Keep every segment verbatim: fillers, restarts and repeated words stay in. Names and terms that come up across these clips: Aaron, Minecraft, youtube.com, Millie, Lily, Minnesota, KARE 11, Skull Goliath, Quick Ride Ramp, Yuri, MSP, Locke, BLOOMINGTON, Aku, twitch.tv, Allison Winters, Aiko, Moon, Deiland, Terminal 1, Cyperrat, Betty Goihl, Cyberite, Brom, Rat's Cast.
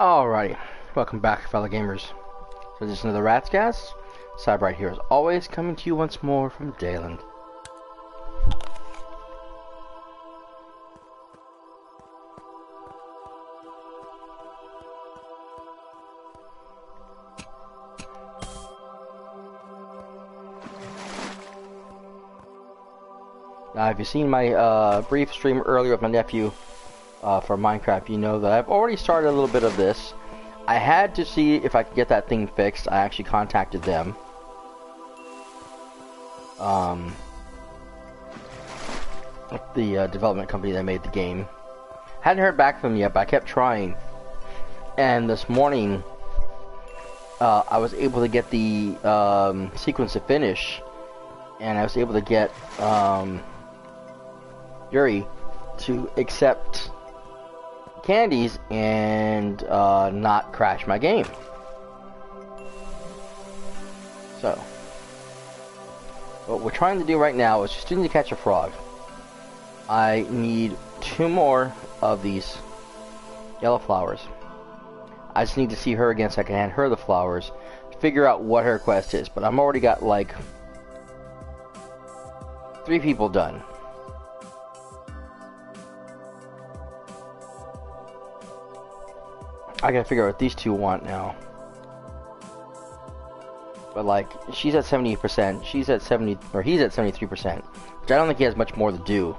Alrighty, welcome back, fellow gamers. So this is another Rat's Cast. Cyberite here, as always, coming to you once more from Deiland. Now, if you've seen my uh, brief stream earlier with my nephew, Uh, for Minecraft, you know that I've already started a little bit of this. I had to see if I could get that thing fixed. I actually contacted them. Um, the uh, development company that made the game. Hadn't heard back from them yet, but I kept trying. And this morning, uh, I was able to get the um, sequence to finish, and I was able to get um, Yuri to accept candies and uh, not crash my game. So what we're trying to do right now is just need to catch a frog. I need two more of these yellow flowers. I just need to see her again so I can hand her the flowers, figure out what her quest is, but I've already got like three people done. I gotta figure out what these two want now. But like, she's at seventy percent, she's at seventy, or he's at seventy-three percent. Which I don't think he has much more to do.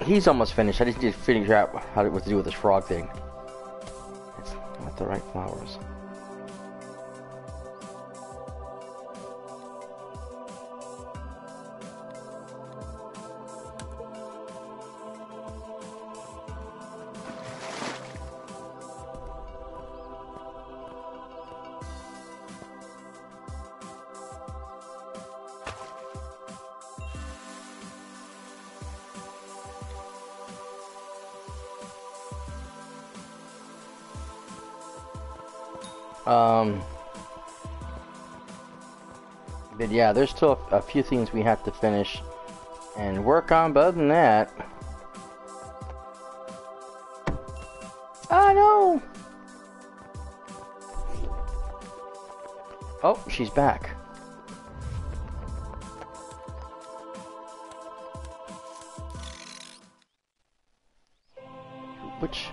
He's almost finished. I just need to figure out how to, what to do with this frog thing. It's not the right flowers. Um, but yeah, there's still a, a few things we have to finish and work on, but other than that, I know. Oh, she's back. Which...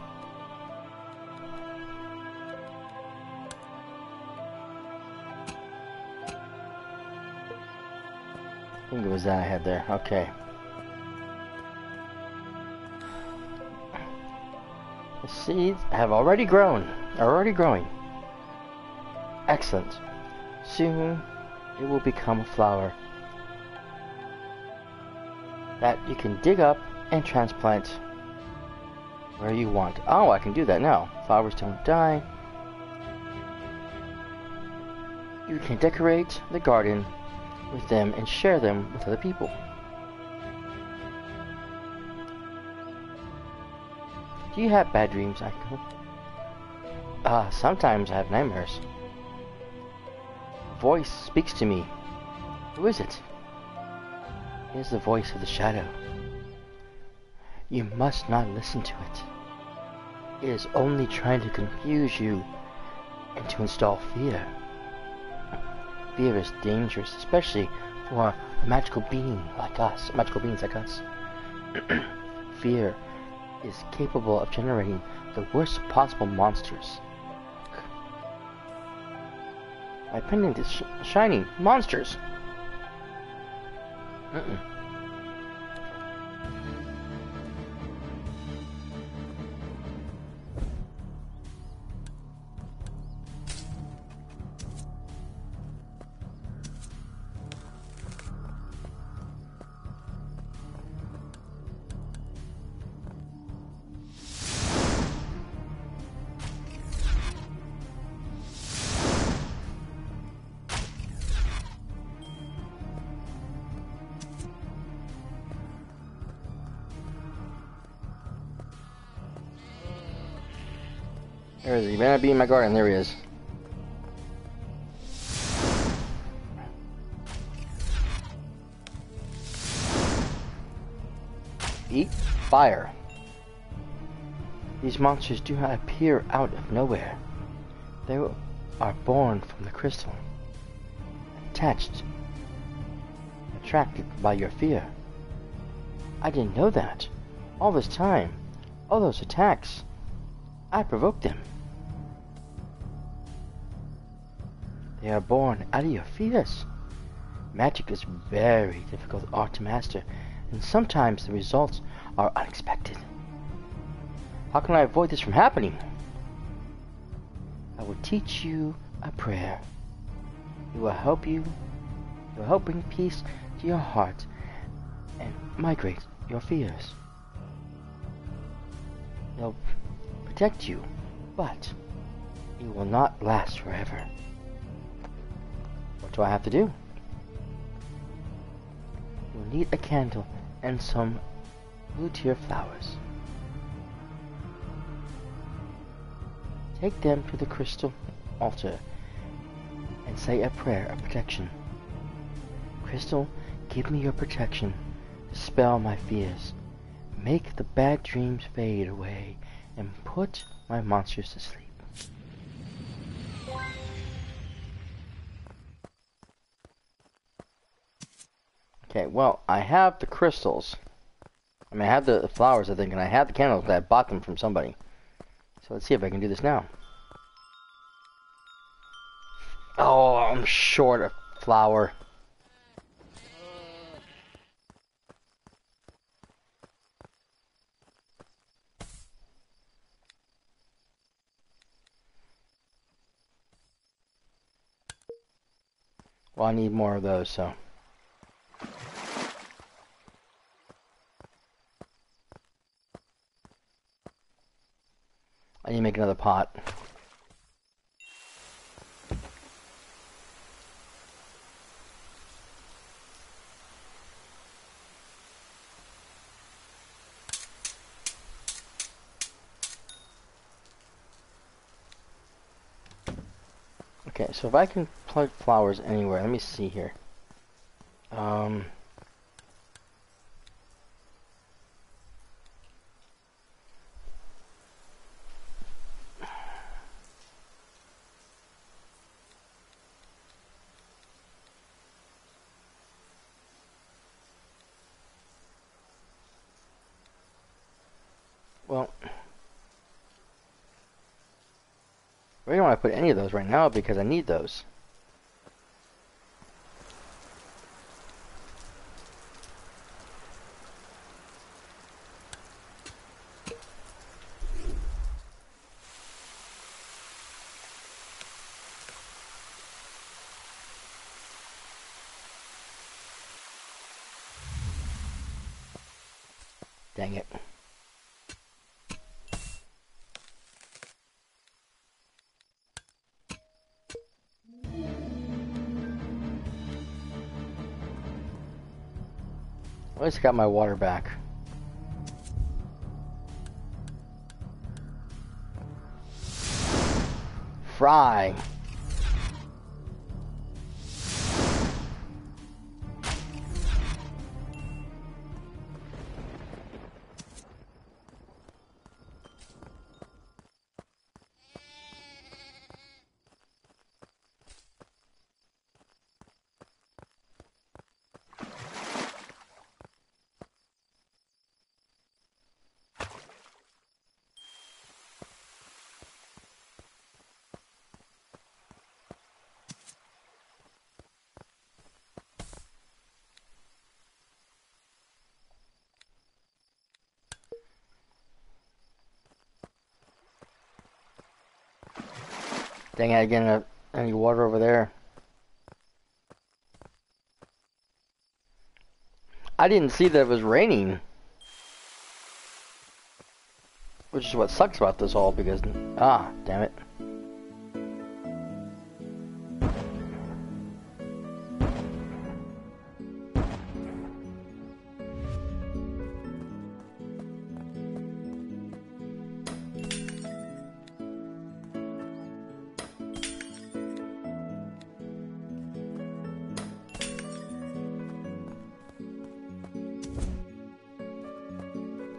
I think it was that I had there. Okay. The seeds have already grown. Are already growing. Excellent. Soon it will become a flower that you can dig up and transplant where you want. Oh, I can do that now. Flowers don't die. You can decorate the garden with them and share them with other people. Do you have bad dreams, Aku? Ah, uh, sometimes I have nightmares. A voice speaks to me. Who is it? It is the voice of the shadow. You must not listen to it. It is only trying to confuse you and to install fear. Fear is dangerous, especially for a magical being like us. Magical beings like us. Fear is capable of generating the worst possible monsters. My pendant is sh shining. Monsters! Mm-mm. Where is he? He better be in my garden. There he is. Eat fire. These monsters do not appear out of nowhere. They are born from the crystal, attached, attracted by your fear. I didn't know that. All this time, all those attacks, I provoked them. They are born out of your fears. Magic is very difficult art to master, and sometimes the results are unexpected. How can I avoid this from happening? I will teach you a prayer. It will help you. It will help bring peace to your heart and migrate your fears. It will protect you, but it will not last forever. What do I have to do? You'll need a candle and some blue tear flowers. Take them to the crystal altar and say a prayer of protection. Crystal, give me your protection. Dispel my fears. Make the bad dreams fade away and put my monsters to sleep. Okay, well, I have the crystals. I mean, I have the flowers, I think, and I have the candles, but I bought them from somebody. So let's see if I can do this now. Oh, I'm short of flour. Well, I need more of those, so... I need to make another pot. Okay, so if I can plug flowers anywhere, let me see here. Um... put any of those right now because I need those. Dang it. I just got my water back. Fry. Dang it, I didn't have any water over there. I didn't see that it was raining. Which is what sucks about this all because... Ah, damn it.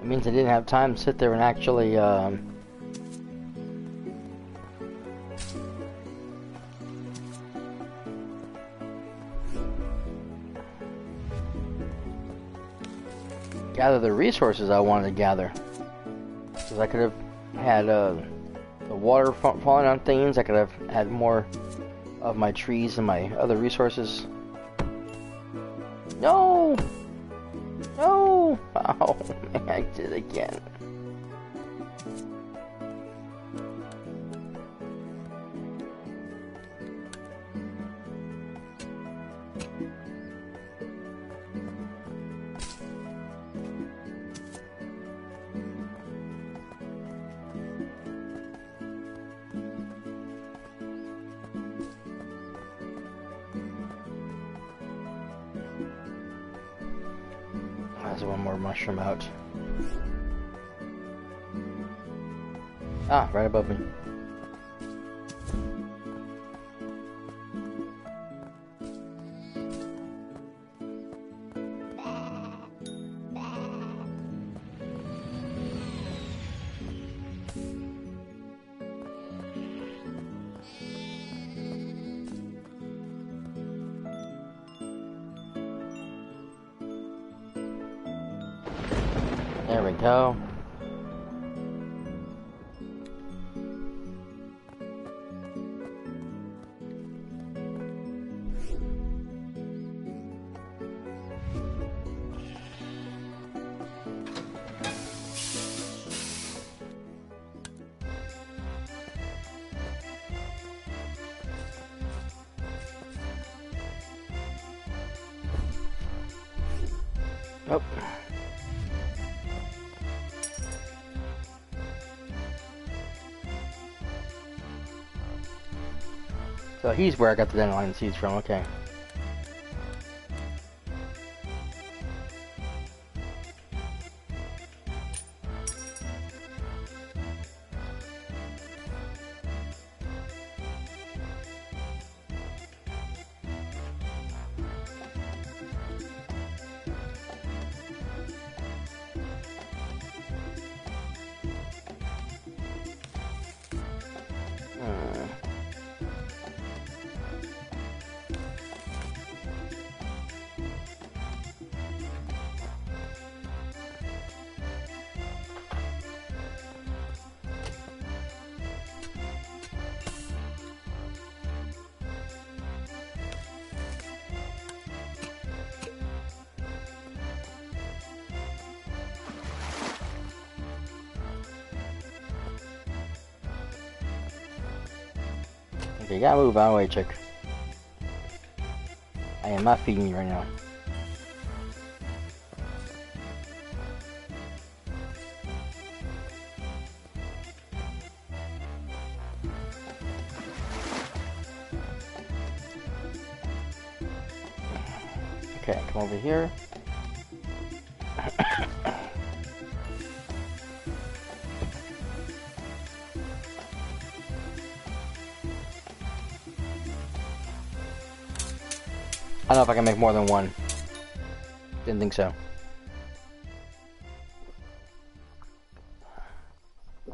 Means I didn't have time to sit there and actually um, gather the resources I wanted to gather. Because I could have had uh, the water fa falling on things. I could have had more of my trees and my other resources. No! No! Oh, man, I did it again. One more mushroom out. Ah, right above me. There we go. Oh. So he's where I got the dandelion seeds from, okay. You gotta move out of the way, chick. I am not feeding you right now. Okay, come over here. I don't know if I can make more than one. Didn't think so. I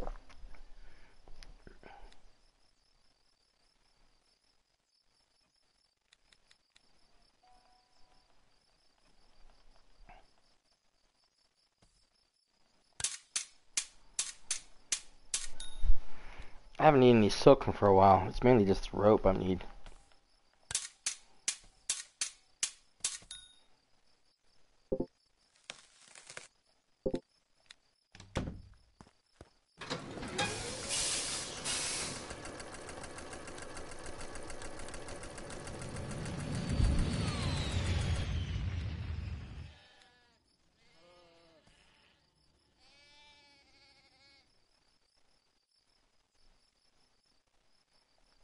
haven't eaten any silk for a while. It's mainly just rope I need.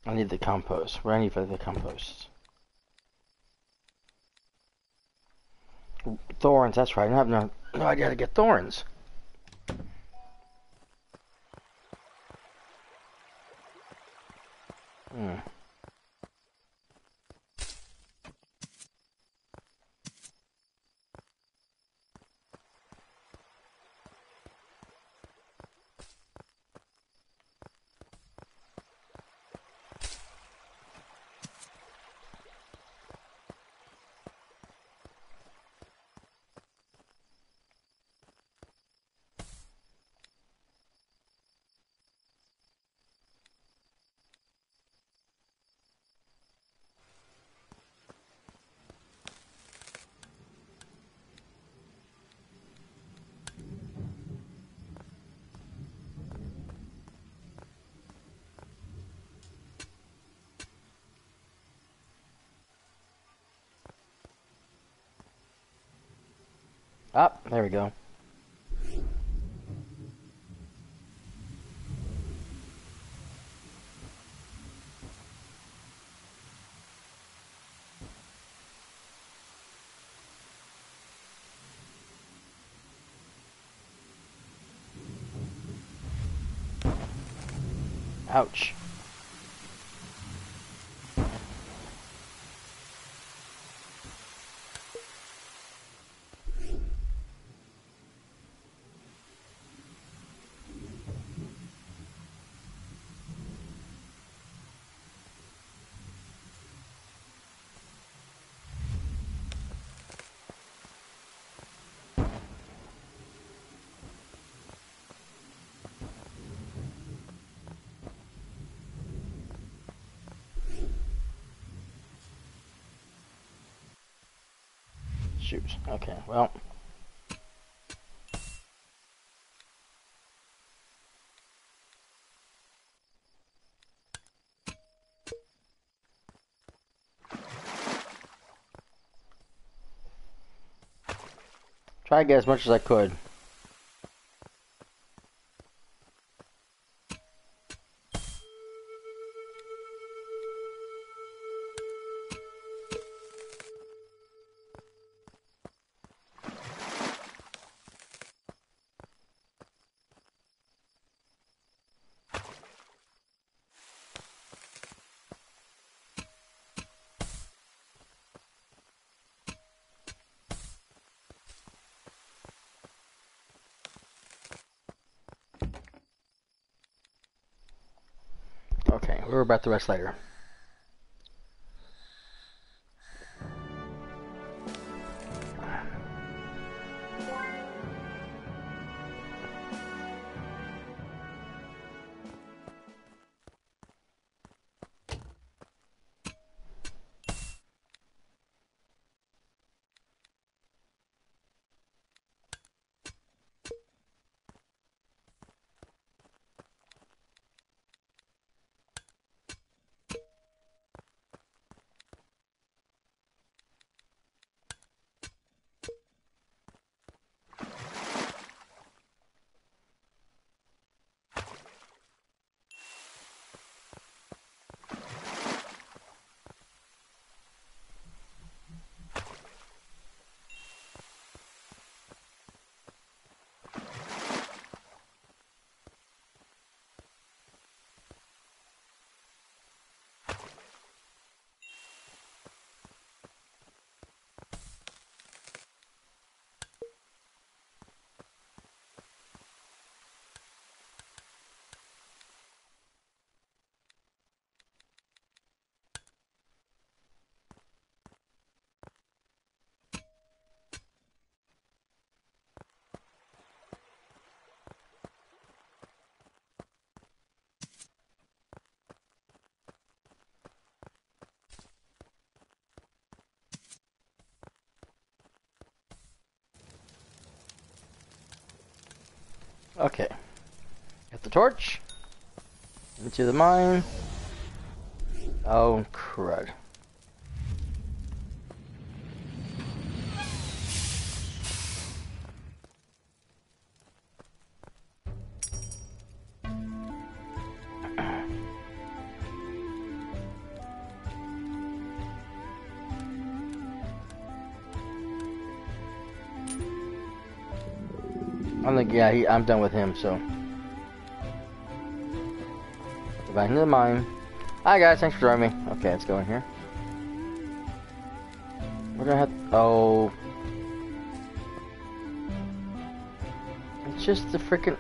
I need the compost. What do I need for the compost? Thorns, that's right. I have no, no idea how to get thorns. Hmm. Up, there we go. Ouch. Okay, well. Try to get as much as I could. We're about to rest later. Okay, get the torch, into the mine, oh crud. Yeah, he, I'm done with him, so. Go back into the mine. Hi guys, thanks for joining me. Okay, let's go in here. We're gonna have, oh. It's just the frickin'.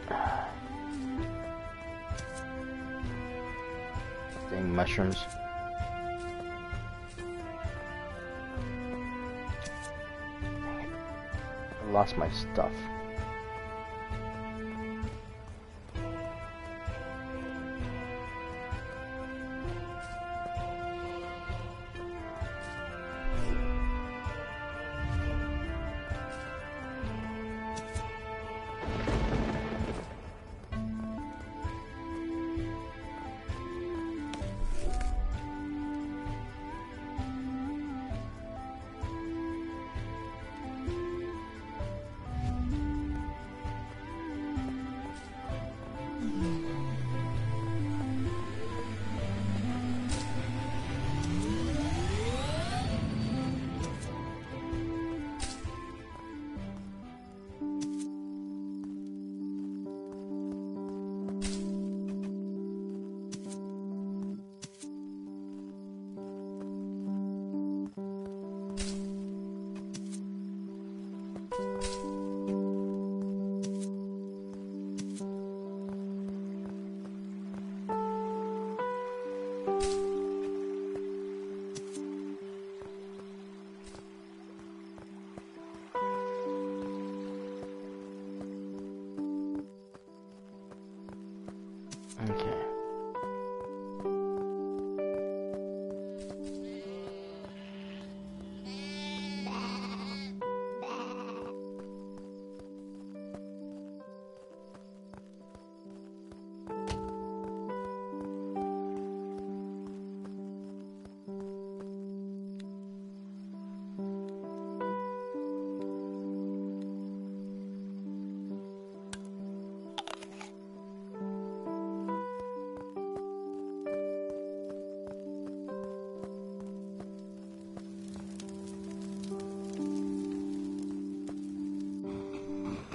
Dang mushrooms. Dang it. I lost my stuff.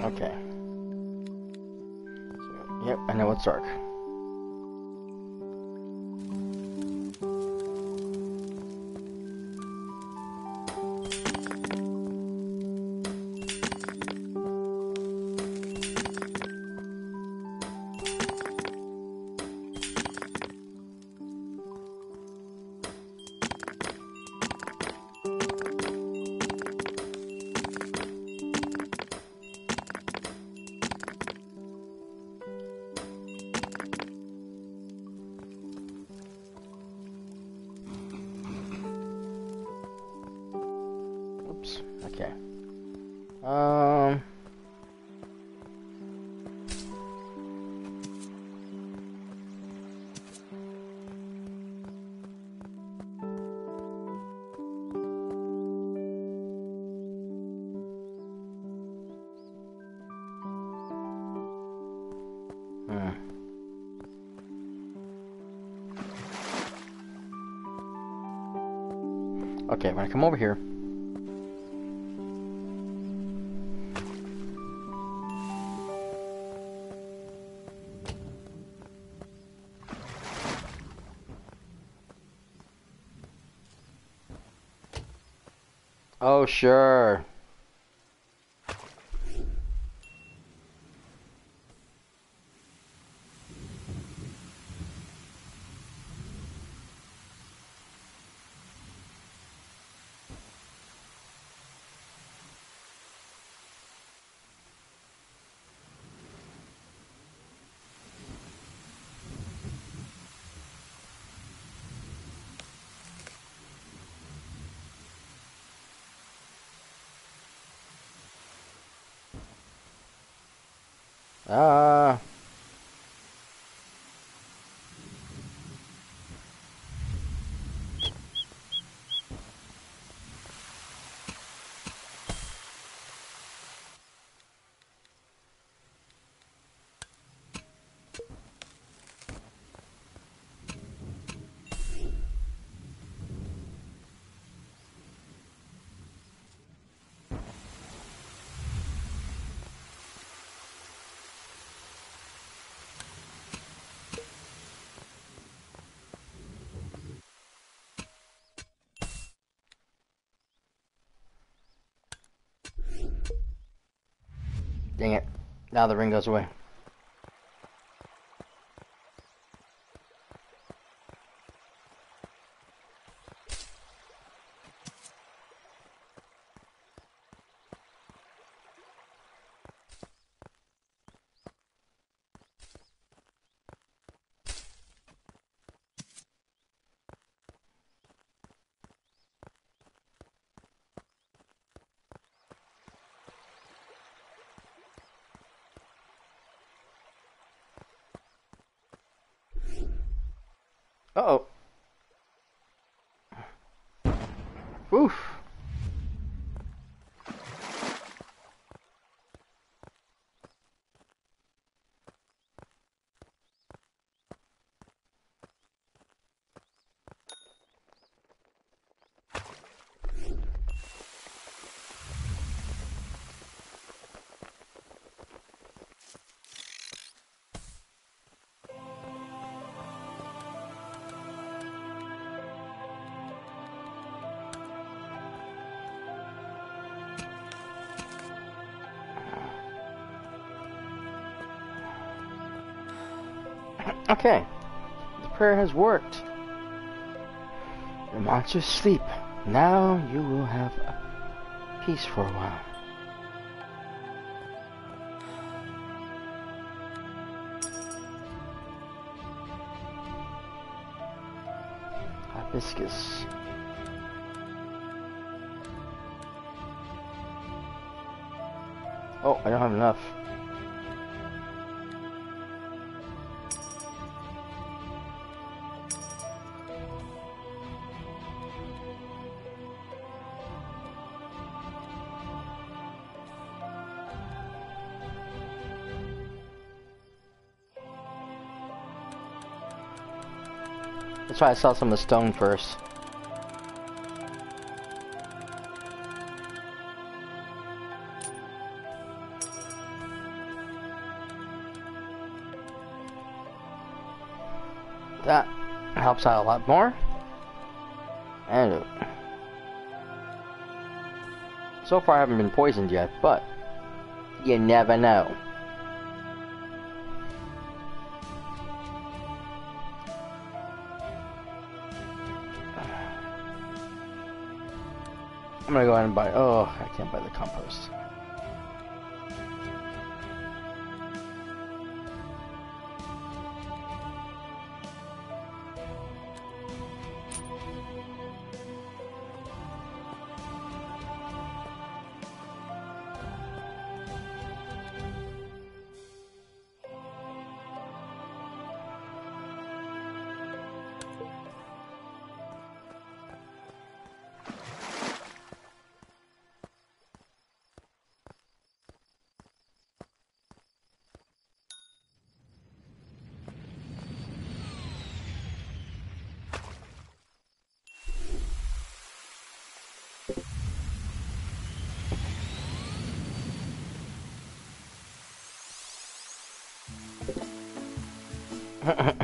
Okay. So, yep, I know it's dark. Okay, when I come over here, oh sure. Ah. Uh. Dang it. Now the ring goes away. Uh-oh. Oof. Okay, the prayer has worked. The monsters sleep. Now you will have peace for a while. Hibiscus. Oh, I don't have enough. That's why I saw some of the stone first. That helps out a lot more. And so far I haven't been poisoned yet, but you never know. I'm gonna go ahead and buy, oh, I can't buy the compost.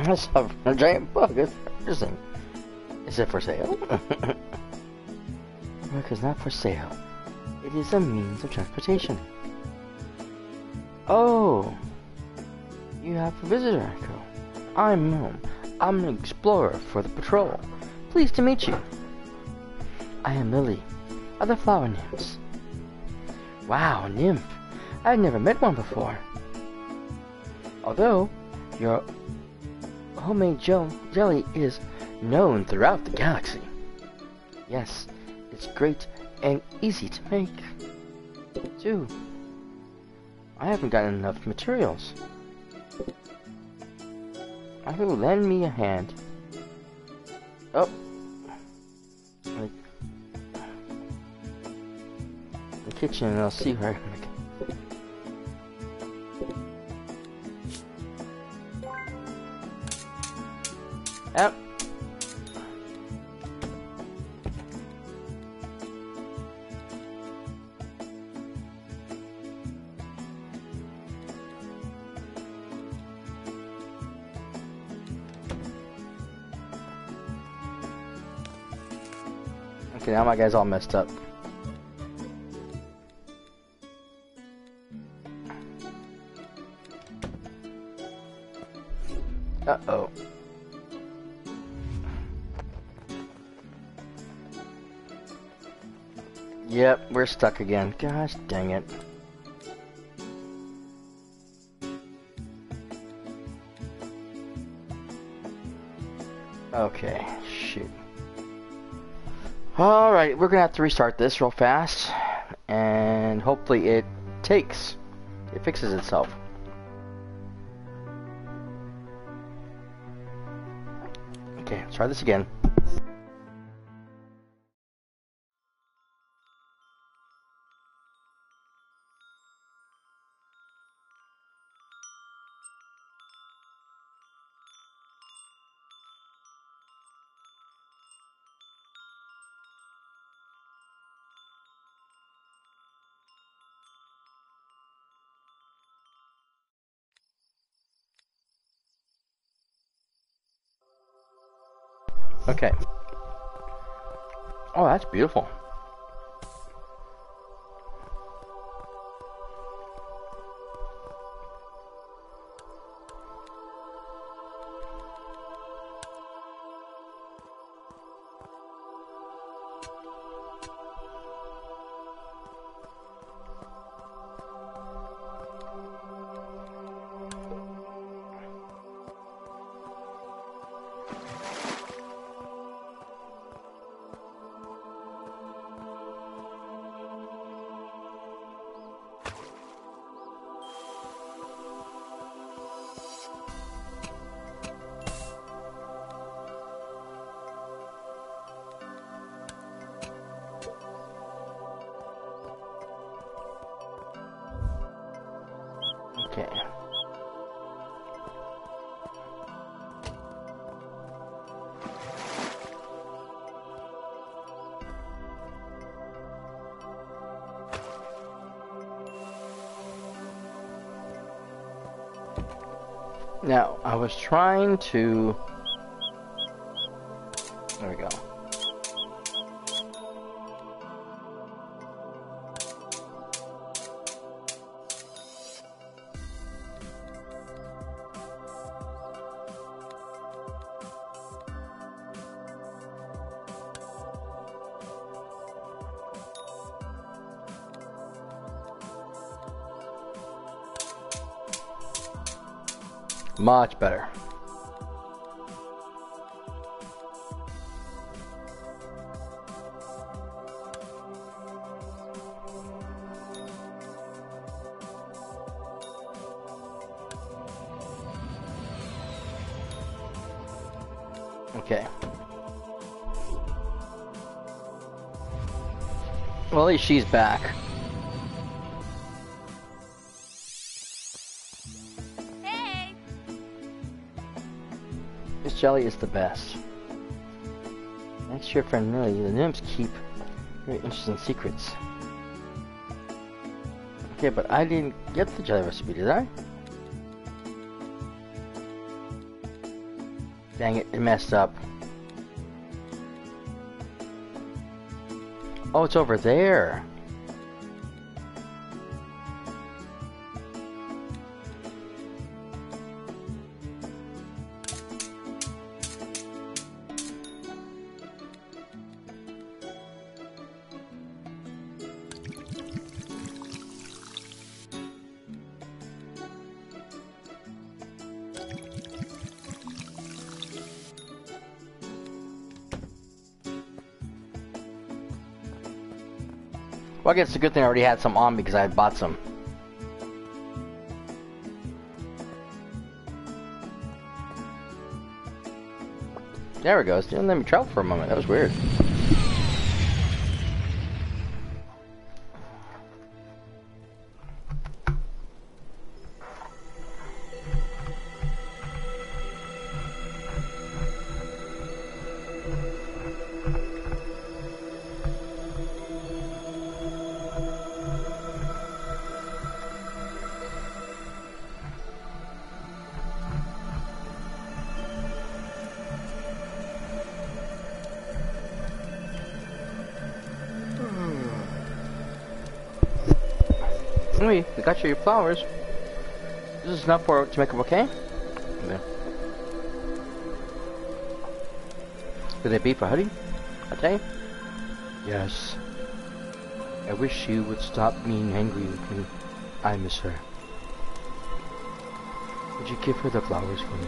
I suffer from a giant bug, it's interesting. Is it for sale? Work is not for sale. It is a means of transportation. Oh! You have a visitor, Aiko. I'm Moon. I'm an explorer for the patrol. Pleased to meet you. I am Lily. Other flower nymphs. Wow, a nymph. I've never met one before. Although, you're... homemade gel jelly is known throughout the galaxy. Yes, it's great and easy to make. Too. I haven't gotten enough materials. I will lend me a hand. Oh. Like, the kitchen and I'll see where I can make it. Yep. Okay, now my guy's all messed up. Uh-oh. Yep, we're stuck again. Gosh dang it. Okay, shoot. Alright, we're gonna have to restart this real fast. And hopefully it takes. It fixes itself. Okay, let's try this again. Okay. Oh, that's beautiful. Okay. Now, I was trying to Much better. Okay. Well, at least she's back. Hey. This jelly is the best. Next year, friend Millie, the nymphs keep very interesting secrets. Okay, but I didn't get the jelly recipe, did I? Dang it, it messed up. Oh, it's over there. Well, I guess it's a good thing I already had some on because I had bought some. There it goes. Didn't let me travel for a moment. That was weird. We got you your flowers. This is enough for to make a bouquet. Yeah. Could it be for honey? A day? Yes. I wish she would stop being angry with me. I miss her. Would you give her the flowers for me?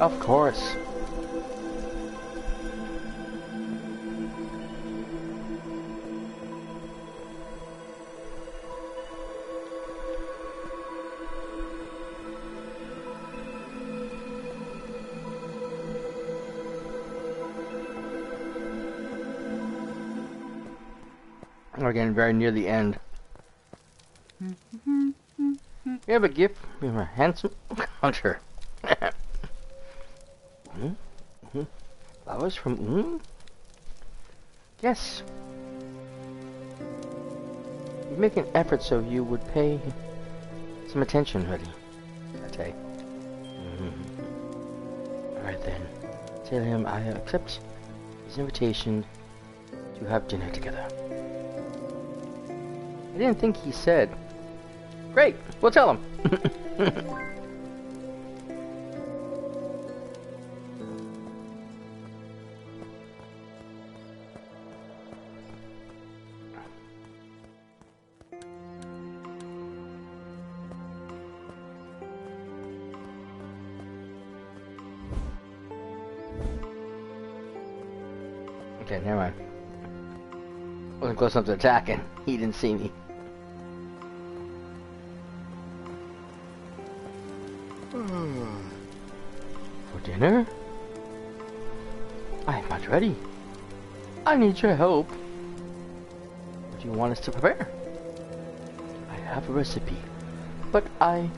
Of course. We're getting very near the end. You have a gift from a handsome hunter. mm -hmm. Flowers from mm? Yes. You make an effort so you would pay some attention, Hoodie. I take. Mm -hmm. Alright then. Tell him I accept his invitation to have dinner together. I didn't think he said. Great, we'll tell him. Okay, never mind. Wasn't close enough to attacking. He didn't see me. Dinner? I am not ready. I need your help. What do you want us to prepare? I have a recipe, but I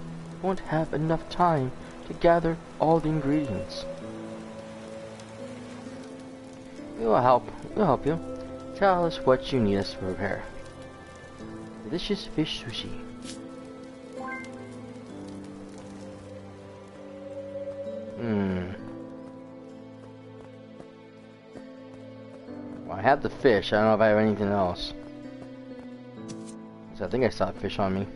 won't have enough time to gather all the ingredients. We will help. We'll help you. Tell us what you need us to prepare. Delicious fish sushi. I have the fish. I don't know if I have anything else. So I think I saw a fish on me.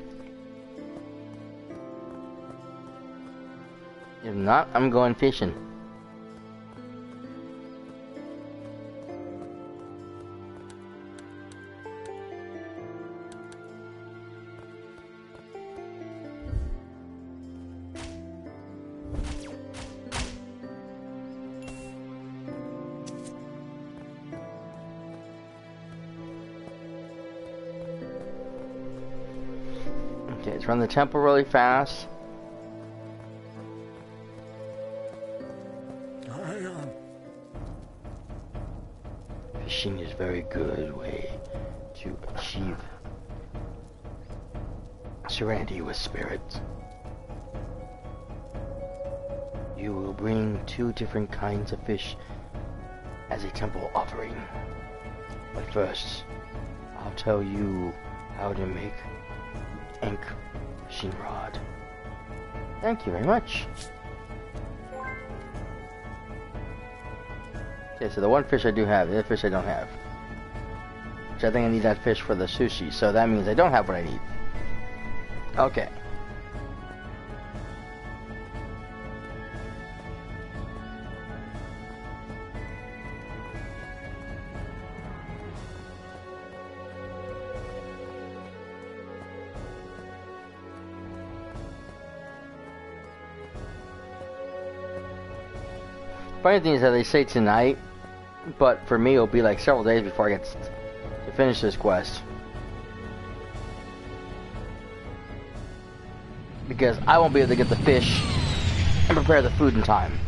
If not, I'm going fishing. Okay, let's run the temple really fast. Fishing is a very good way to achieve serenity with spirits. You will bring two different kinds of fish as a temple offering. But first, I'll tell you how to make ink fishing rod. Thank you very much. Okay, so the one fish I do have, the other fish I don't have. Which I think I need that fish for the sushi, so that means I don't have what I need. Okay. Funny thing is that they say tonight, but for me it'll be like several days before I get to finish this quest. Because I won't be able to get the fish and prepare the food in time.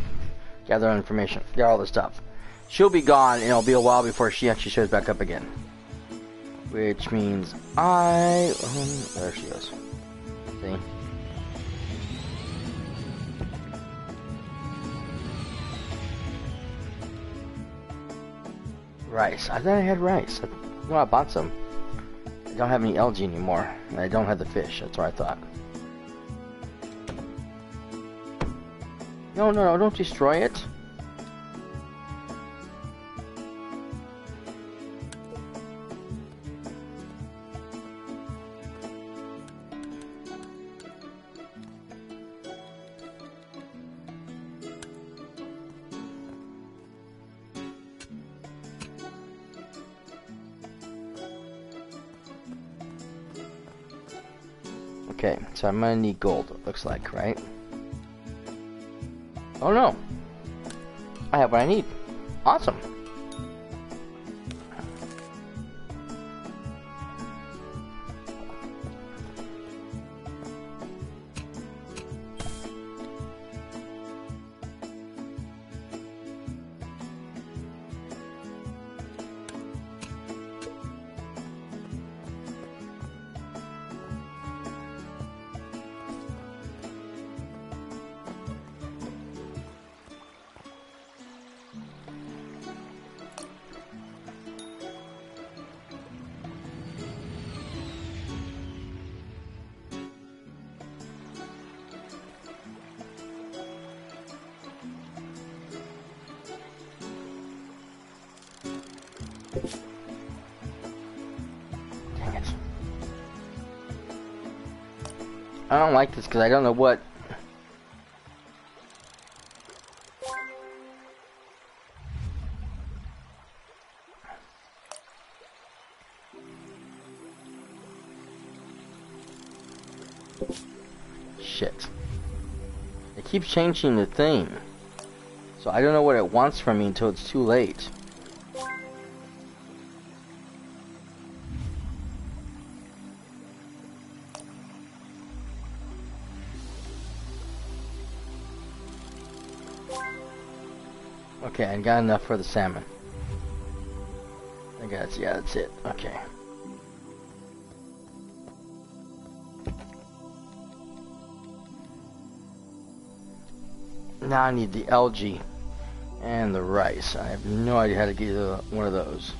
Gather information, get all this stuff. She'll be gone and it'll be a while before she actually shows back up again. Which means I... Um, there she is. See? Rice. I thought I had rice. I, no, I bought some. I don't have any algae anymore. And I don't have the fish. That's what I thought. No, no, no. Don't destroy it. Okay, so I'm gonna need gold, it looks like, right? Oh no! I have what I need. Awesome! I don't like this because I don't know what. Shit. It keeps changing the thing. So I don't know what it wants from me until it's too late. Okay, I got enough for the salmon. I got, yeah, that's it. Okay. Now I need the algae and the rice. I have no idea how to get either one of those.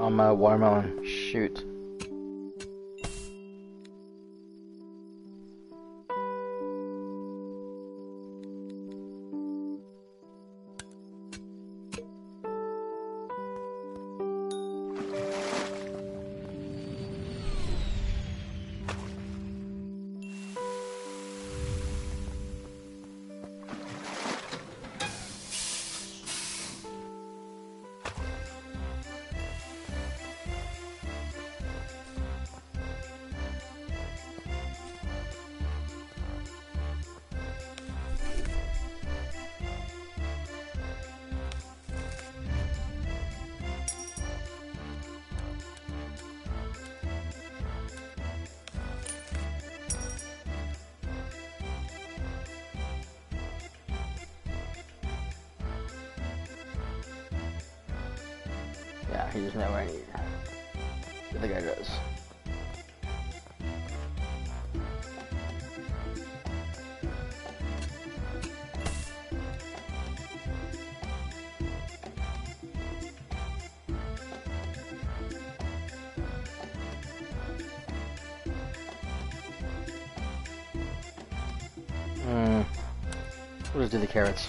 I'm a watermelon. Shoot. He's nowhere near. Where the guy goes. Hmm. We'll just do the carrots.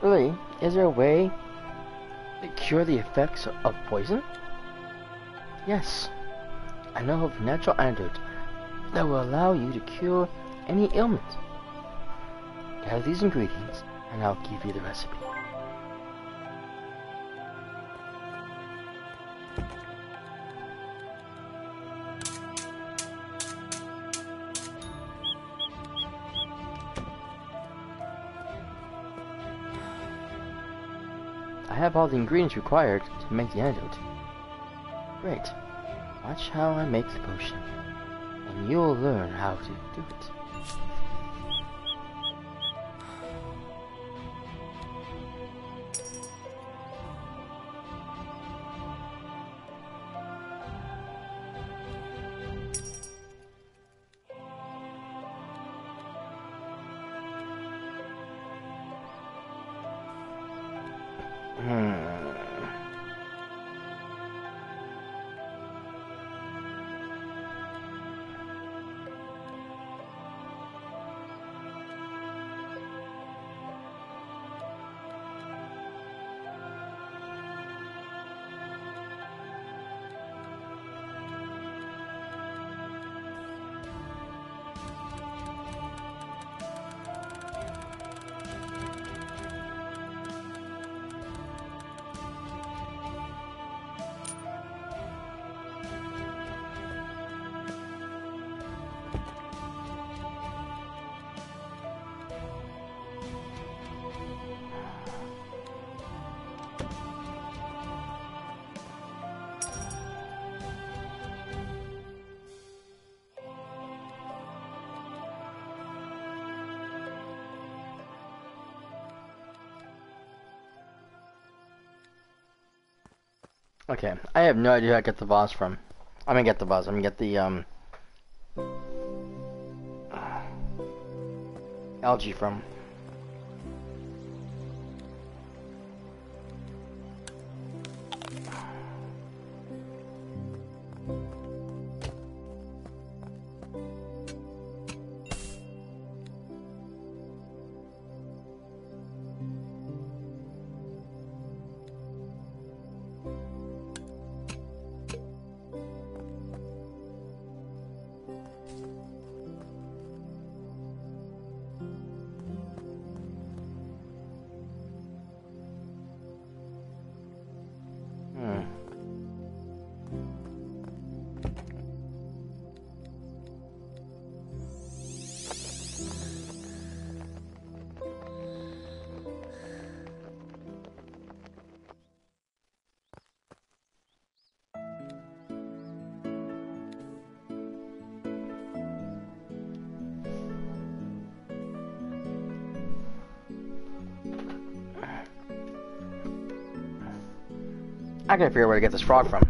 Really? Is there a way to cure the effects of poison? Yes. I know of a natural antidote that will allow you to cure any ailment. Gather these ingredients and I'll give you the recipe. I have all the ingredients required to make the antidote. Great. Watch how I make the potion, and you'll learn how to do it. Okay, I have no idea who I get the boss from. I'm gonna get the boss, I'm gonna get the, um... Uh, algae from. I gotta figure out where to get this frog from.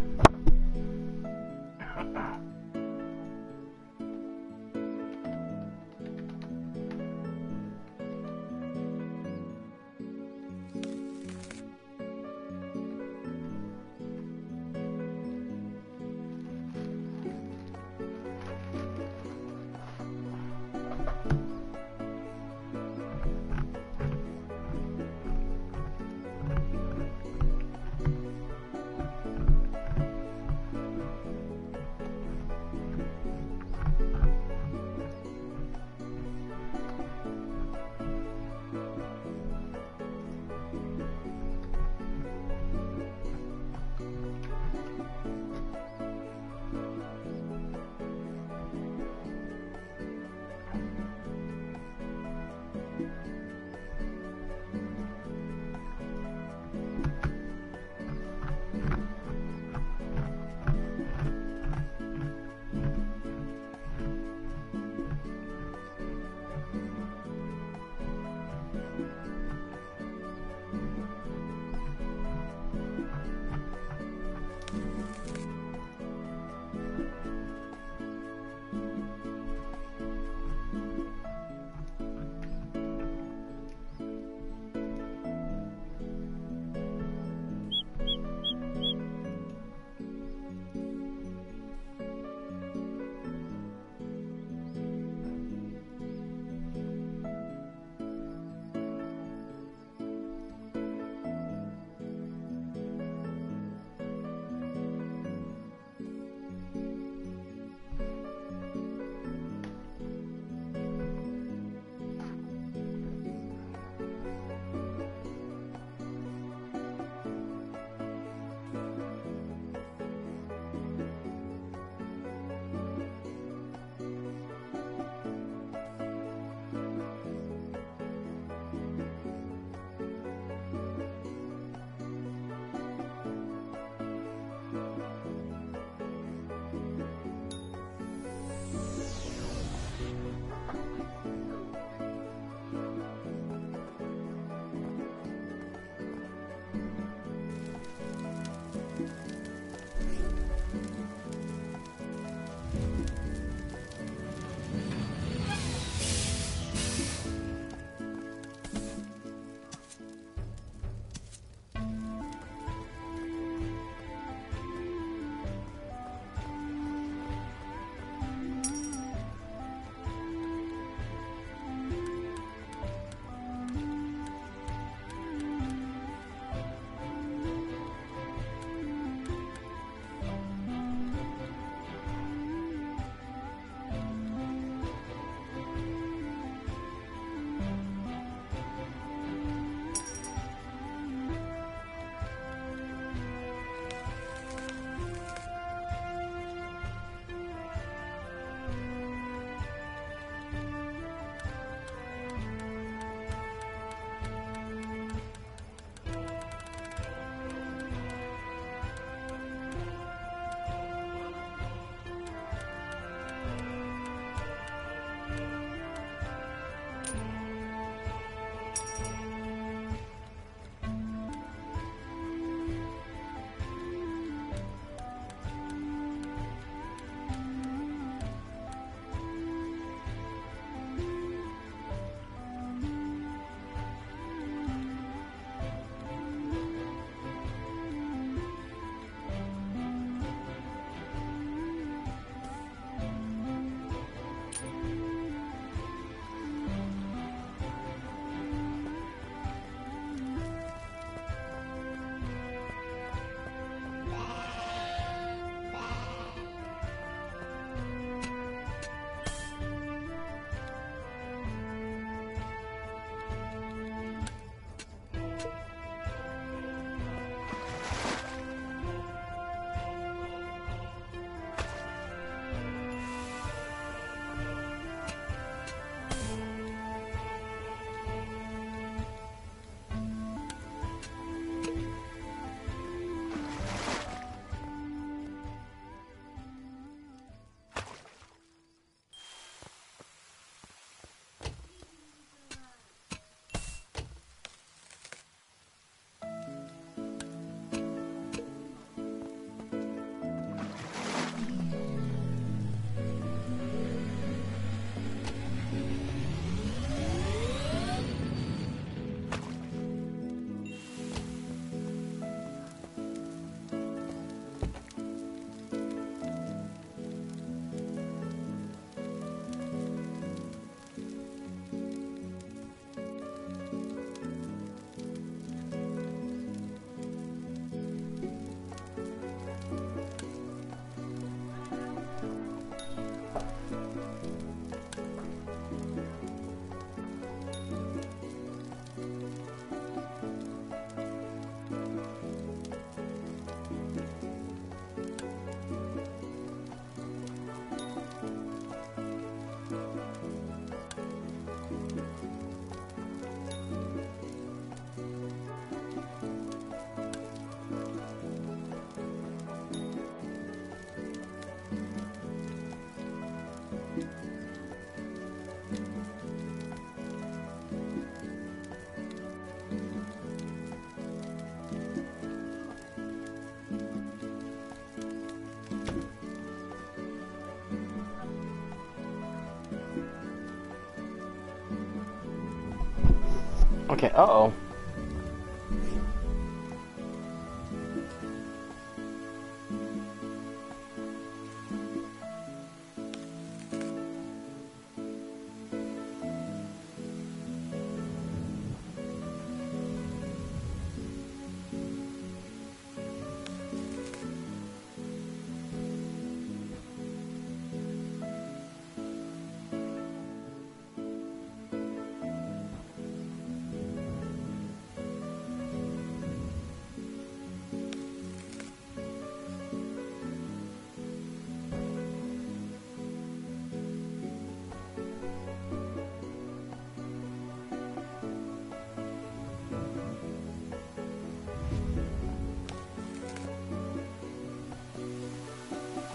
Okay, uh-oh.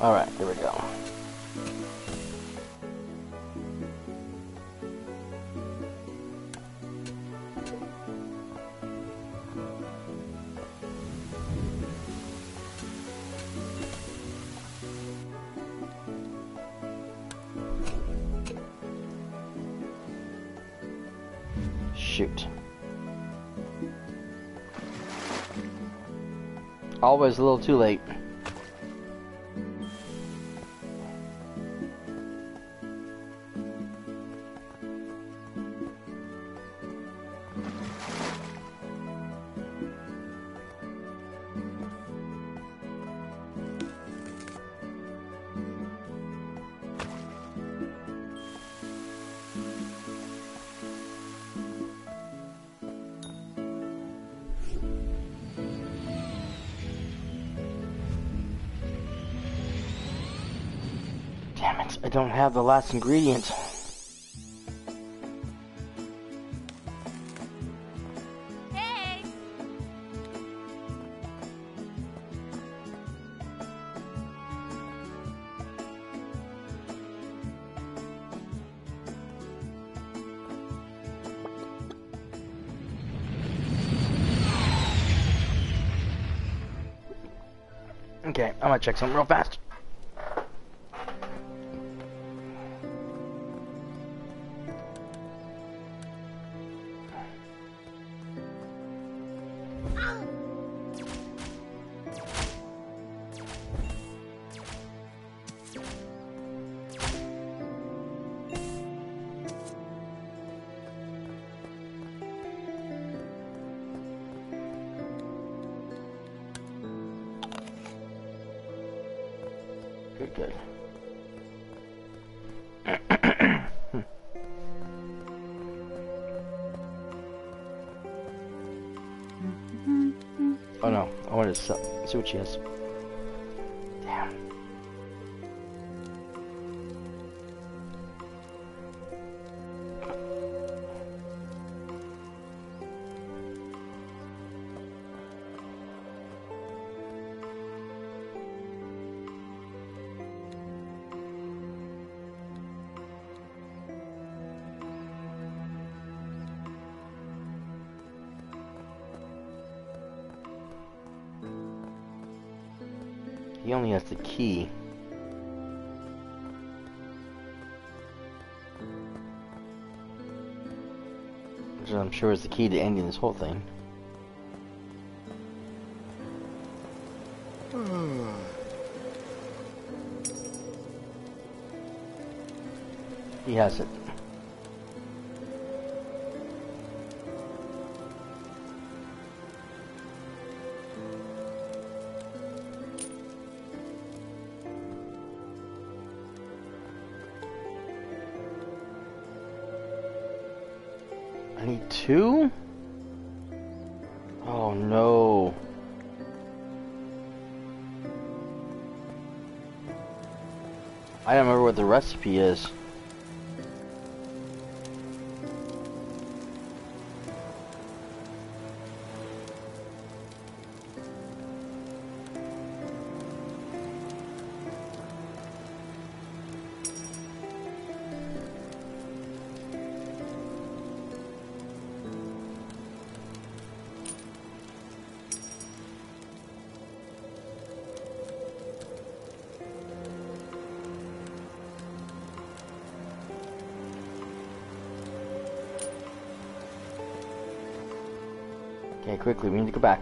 Alright, here we go. Shoot. Always a little too late. I don't have the last ingredient. Hey. Okay, I'm gonna check something real fast. Good. Oh no, I wanted to see what she has. Damn. He only has the key. Which I'm sure is the key to ending this whole thing. He has it. I need two? Oh no. I don't remember what the recipe is. Okay, quickly, we need to go back.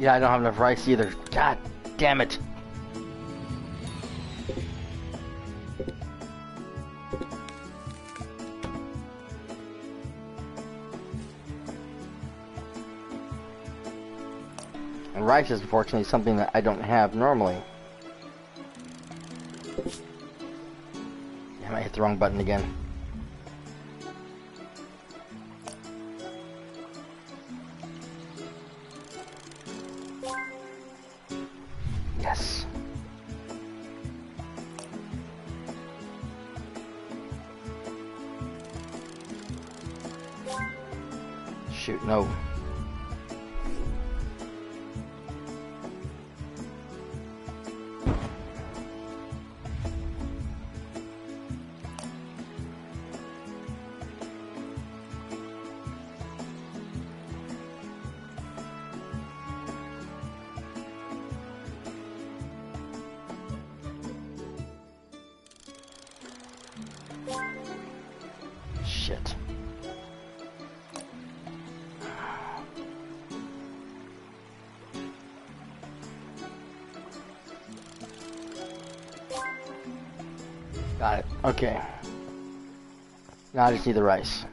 Yeah, I don't have enough rice either. God damn it. And rice is unfortunately something that I don't have normally. Damn, I hit the wrong button again. Got it. Okay. Now I just need the rice.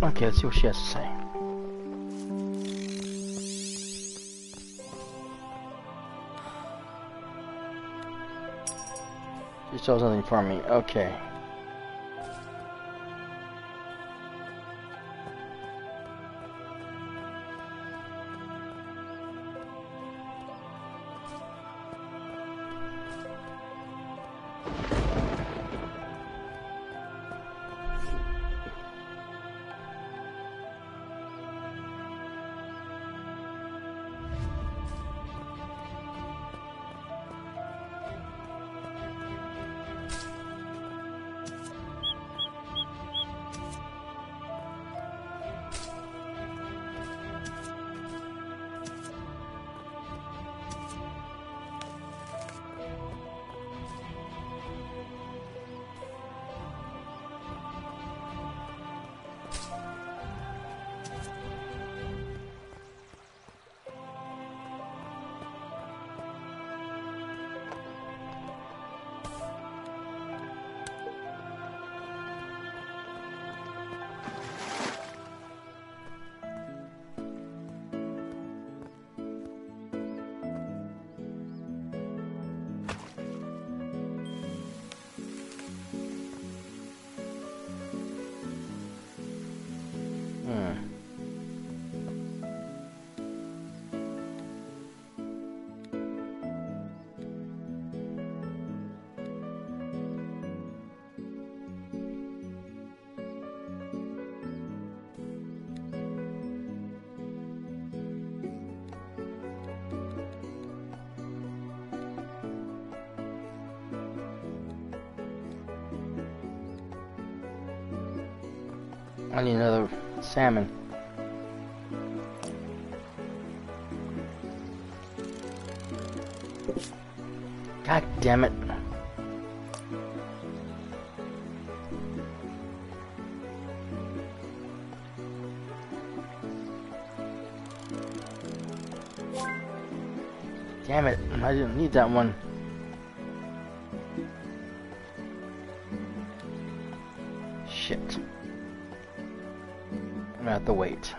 Okay, let's see what she has to say. She chose nothing for me. Okay. I need another salmon. God damn it. Damn it, I didn't need that one. Shit. I'm gonna have to wait.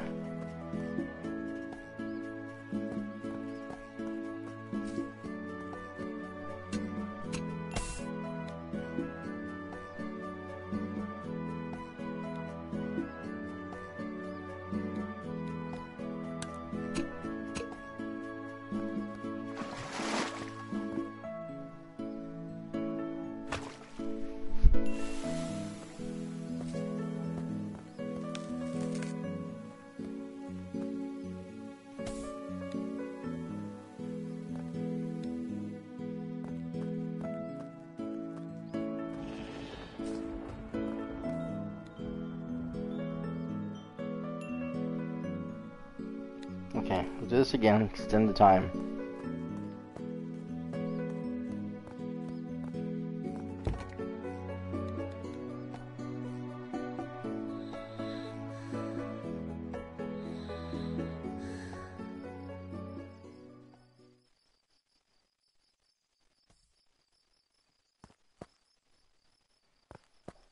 Again, extend the time.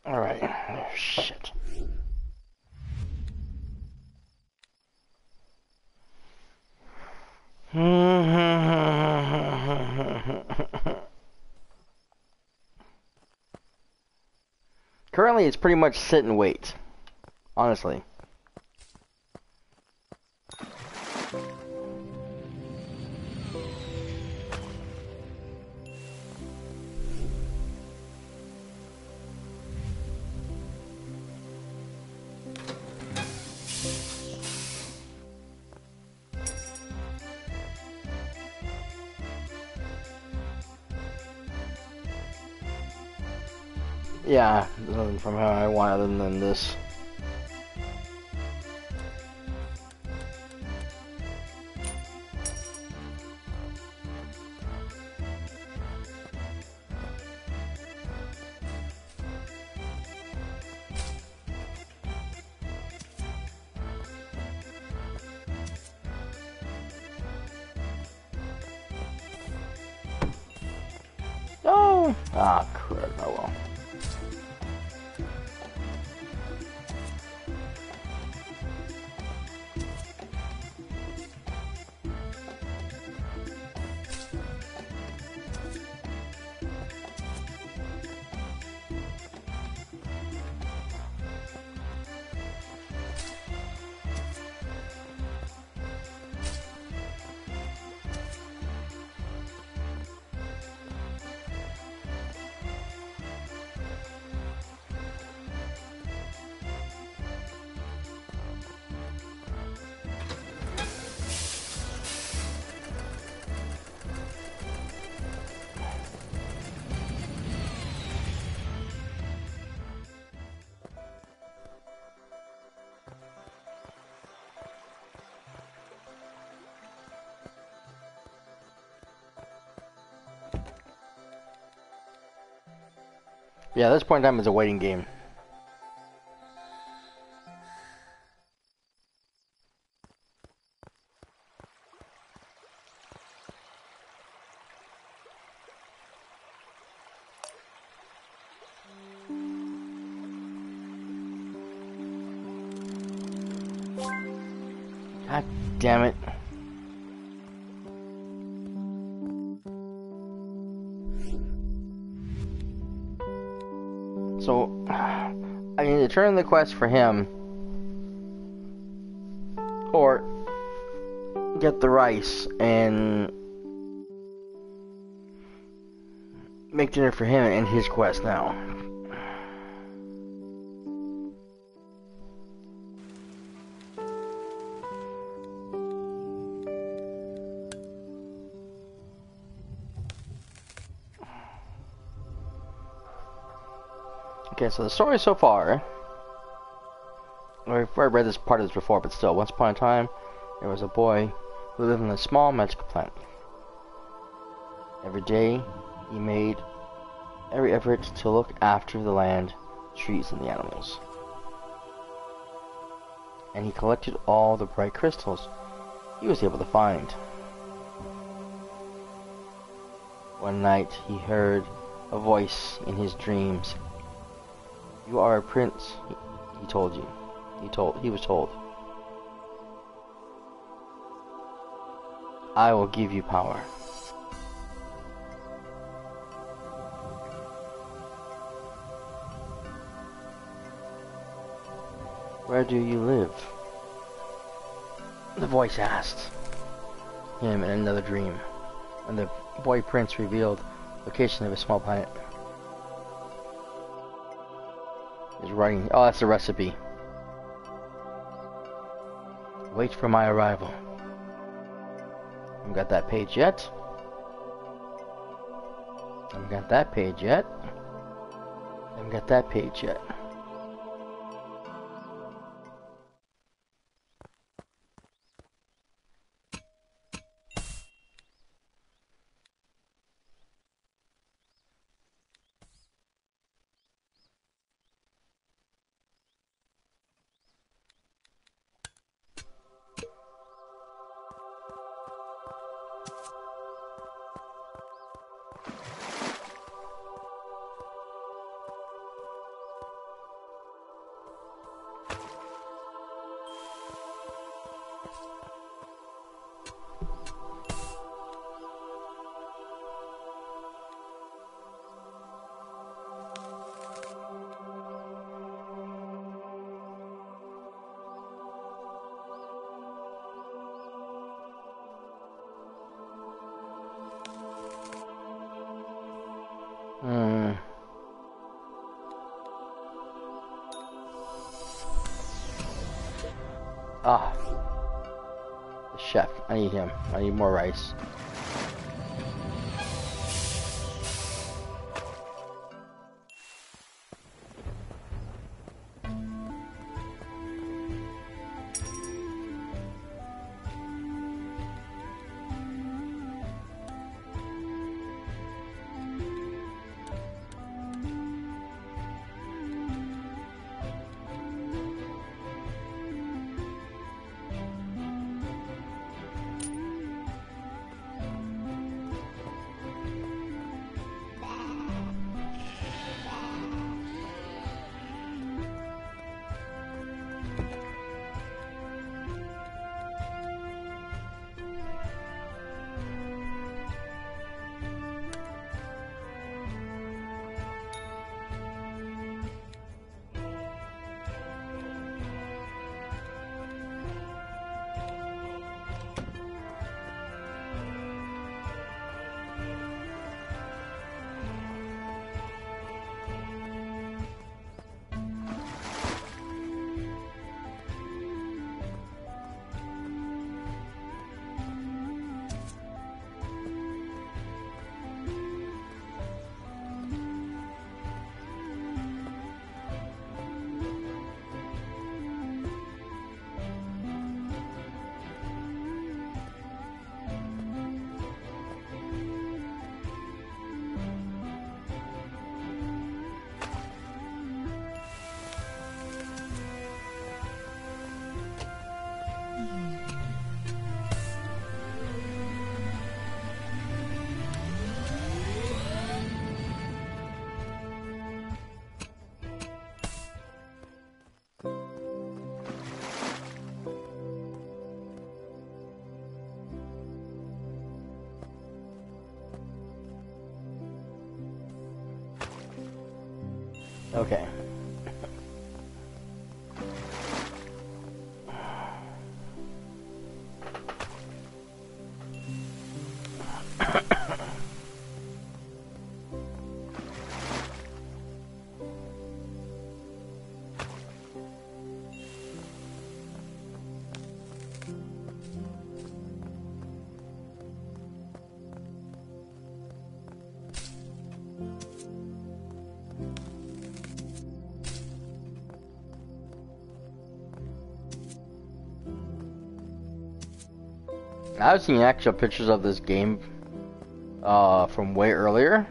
All right. Oh, shit. Currently, it's pretty much sit and wait, honestly. Yeah, nothing from how I want other than this. Oh! Ah, crap, oh well. Yeah, at this point in time, it's a waiting game. God damn it. Turn the quest for him, or get the rice and make dinner for him and his quest now. Okay, so the story so far I've read this part of this before, but still, once upon a time, there was a boy who lived in a small magical planet. Every day, he made every effort to look after the land, trees, and the animals. And he collected all the bright crystals he was able to find. One night, he heard a voice in his dreams. "You are a prince," he told you. He told. He was told. "I will give you power." "Where do you live?" the voice asked him in another dream, and the boy prince revealed the location of a small planet. He's writing. Oh, that's the recipe. "Wait for my arrival." I haven't got that page yet. I haven't got that page yet. I haven't got that page yet. Ah, the chef. I need him. I need more rice. Okay. I've seen actual pictures of this game uh, from way earlier,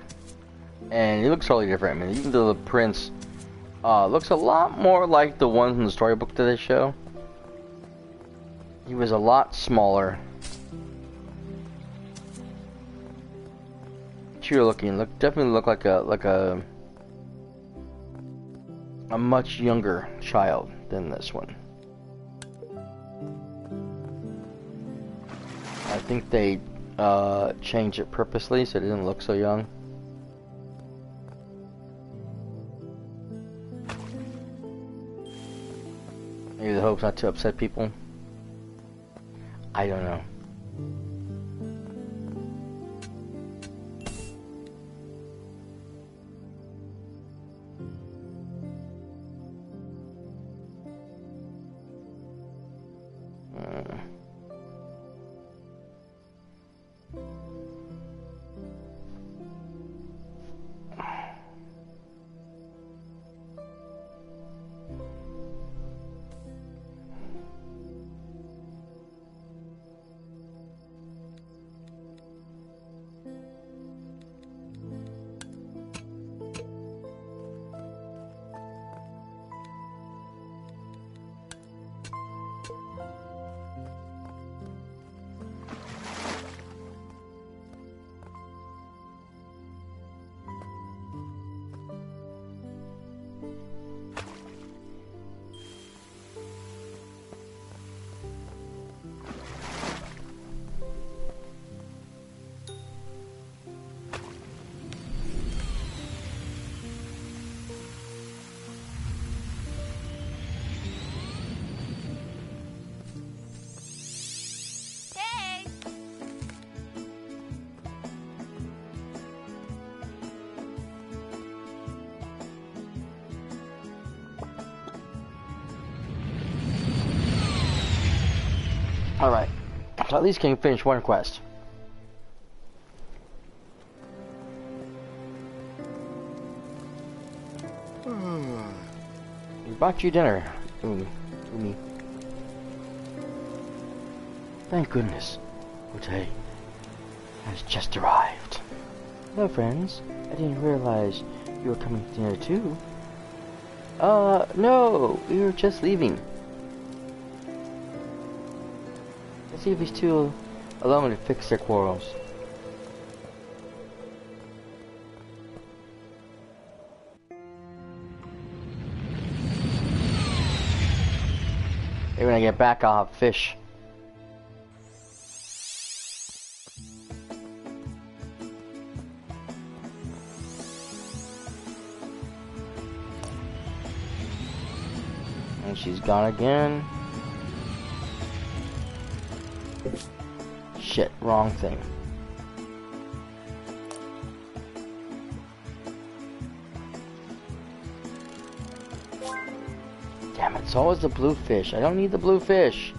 and it looks totally different. I mean, even though the prints uh, looks a lot more like the ones in the storybook that they show, he was a lot smaller. You're looking look definitely look like a like a a much younger child than this one. I think they uh, changed it purposely so it didn't look so young. Maybe the hope's not to upset people. I don't know. Alright, so at least can finish one quest. Mm. We bought you dinner, Umi. Umi. Thank goodness, Ute has just arrived. Hello friends, I didn't realize you were coming to dinner too. Uh, no, we were just leaving. See if he's too alone to fix their quarrels. Hey, when I get back, I'll have fish. And she's gone again. Shit, wrong thing. Damn it, it's always the blue fish. I don't need the blue fish.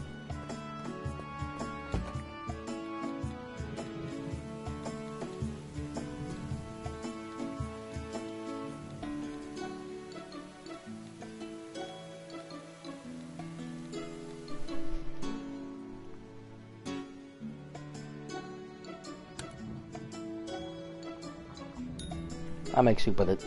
I'll make soup with it.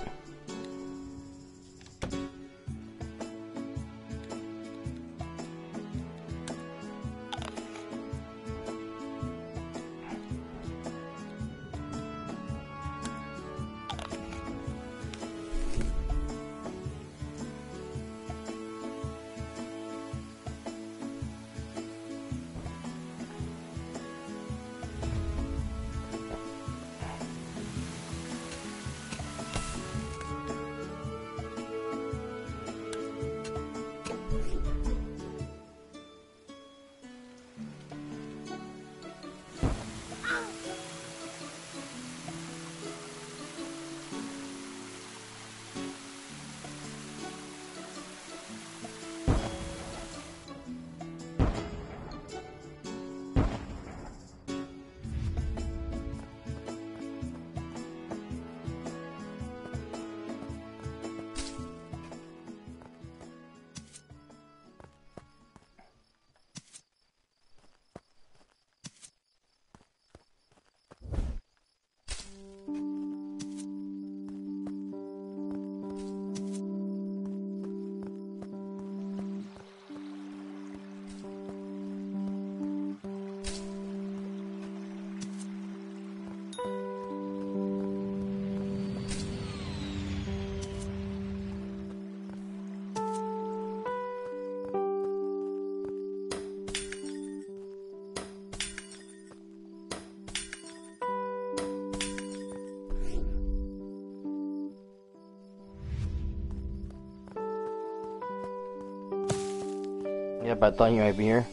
Yep, I thought you might be here.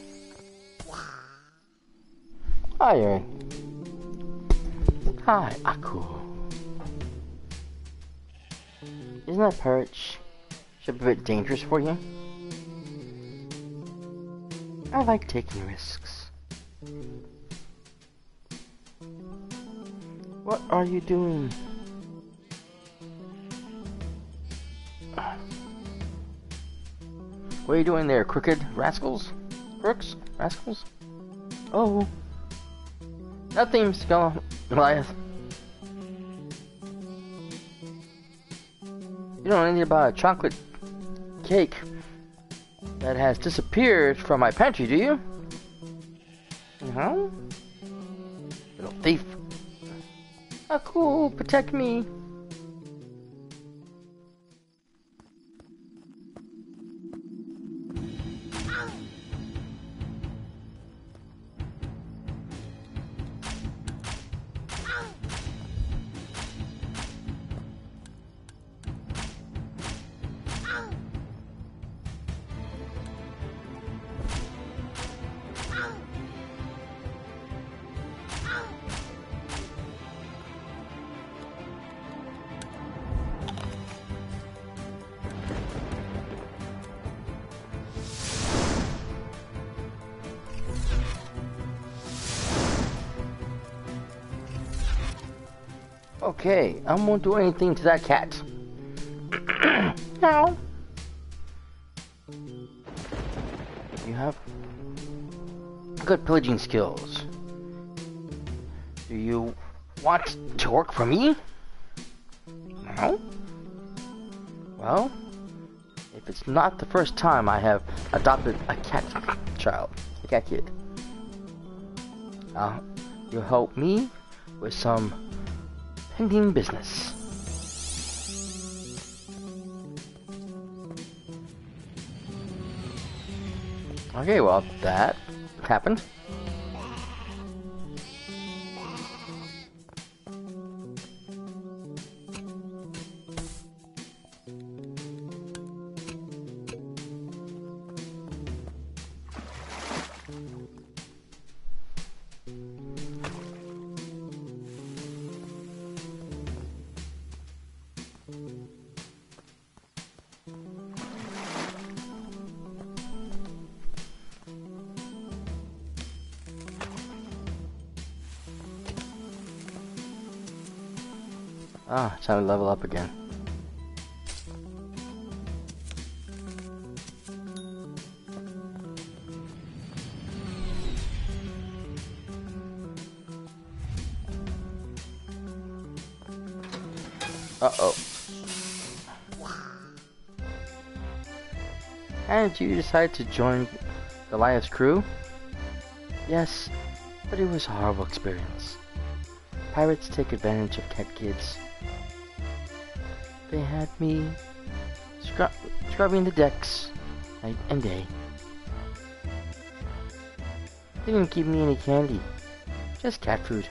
Hi, Aaron. Hi, Aku. Isn't that perch should be a bit dangerous for you? I like taking risks. What are you doing? What are you doing there, crooked rascals? Crooks? Rascals? Oh. Nothing, Skull Goliath. You don't know anything about a chocolate cake that has disappeared from my pantry, do you? Huh? Little thief. Oh, cool, protect me. Okay, I won't do anything to that cat. No. You have good pillaging skills. Do you want to work for me? No? Well, if it's not the first time I have adopted a cat child, a cat kid, uh, you'll help me with some pending business. Okay, well, that happened. Ah, time to level up again. Uh-oh. And you decided to join Goliath's crew? Yes, but it was a horrible experience. Pirates take advantage of cat kids. They had me scrub scrubbing the decks night and day. They didn't give me any candy, just cat food.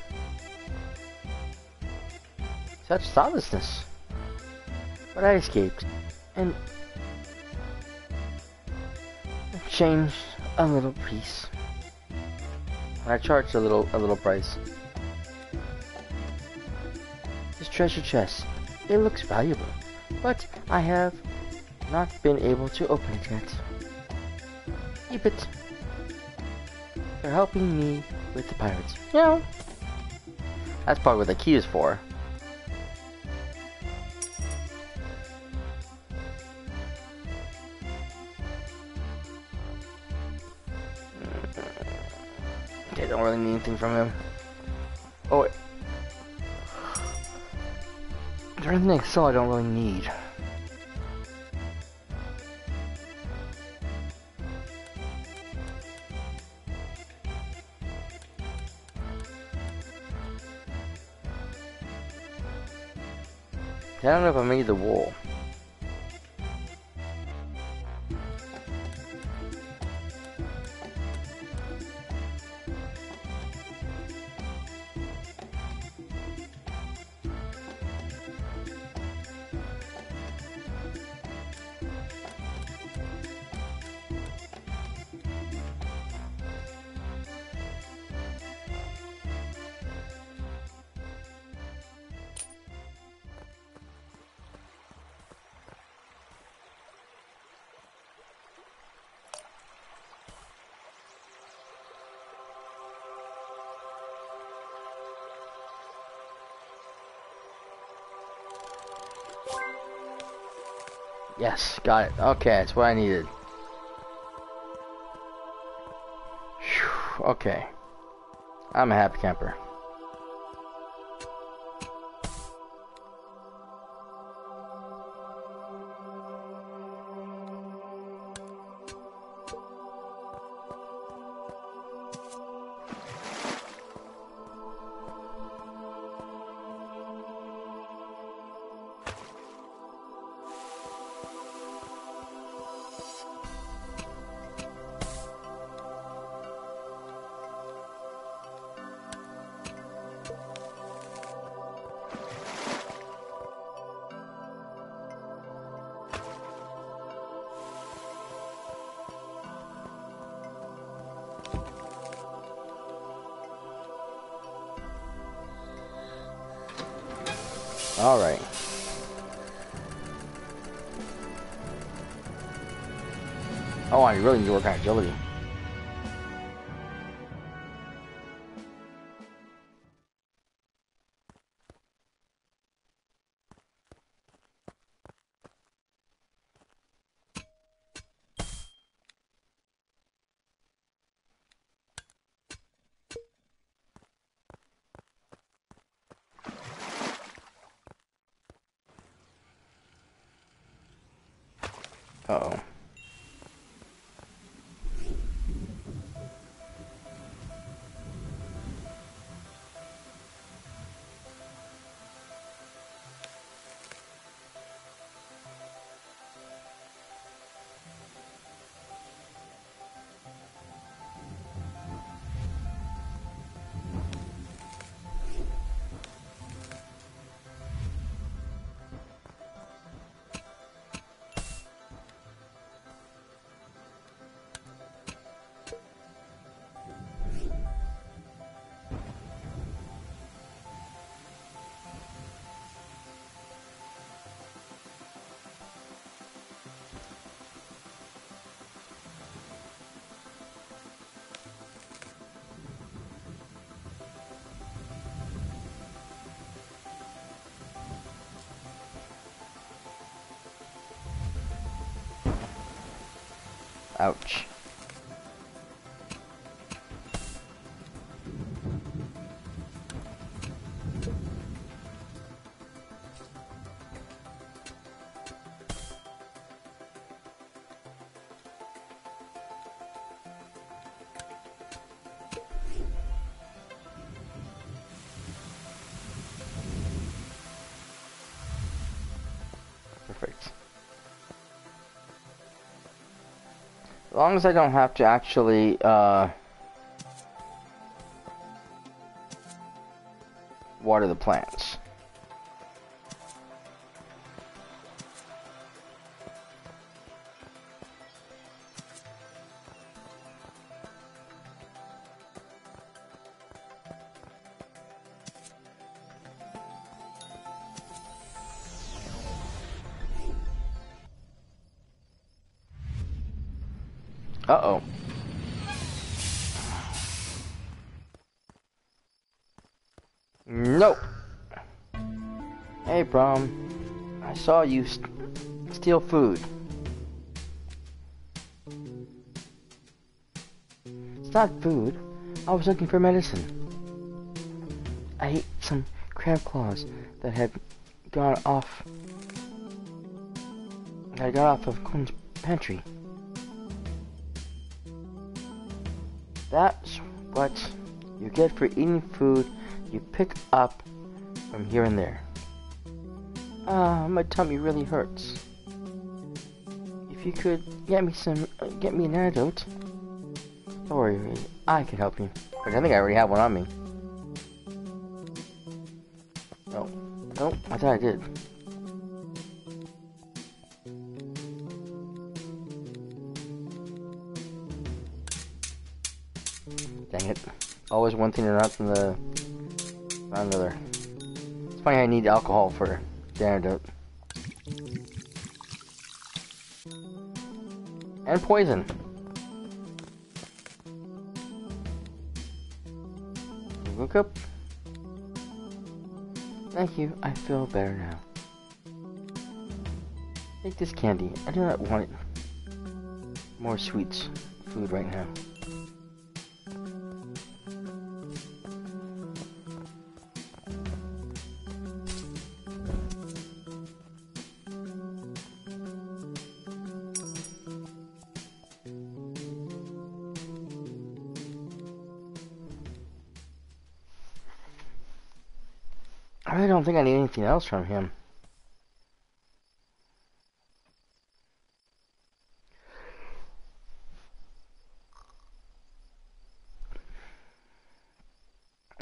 Such thoughtlessness. But I escaped and changed a little piece. And I charged a little a little price. This treasure chest. It looks valuable, but I have not been able to open it yet. Keep it. They're helping me with the pirates. You know, that's probably what the key is for. They don't really need anything from him. Oh, wait. There's anything still I don't really need. I don't know if I made the wall. Yes, got it. Okay, that's what I needed. Whew, okay. I'm a happy camper. All right. Oh, I really need to work on agility. Uh-oh. Ouch. Perfect. As long as I don't have to actually, uh, water the plants. Uh-oh. Nope. Hey, Brom. I saw you st steal food. It's not food. I was looking for medicine. I ate some crab claws that had gone off. That I got off of Colin's pantry. That's what you get for eating food you pick up from here and there. Ah, uh, my tummy really hurts. If you could get me some, uh, get me an antidote. Don't worry, I can help you. But I think I already have one on me. No, no, I thought I did. Dang it. Always one thing or not, the, not another. It's funny I need alcohol for the antidote. And poison. Look up. Thank you. I feel better now. Take this candy. I do not want it. More sweets. Food right now. I don't think I need anything else from him.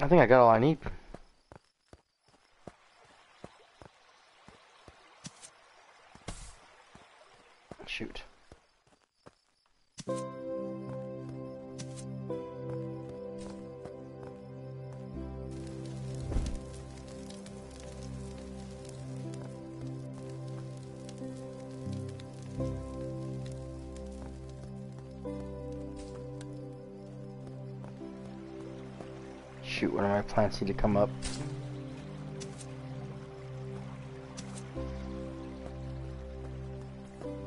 I think I got all I need. Shoot. Shoot, one of my plants need to come up.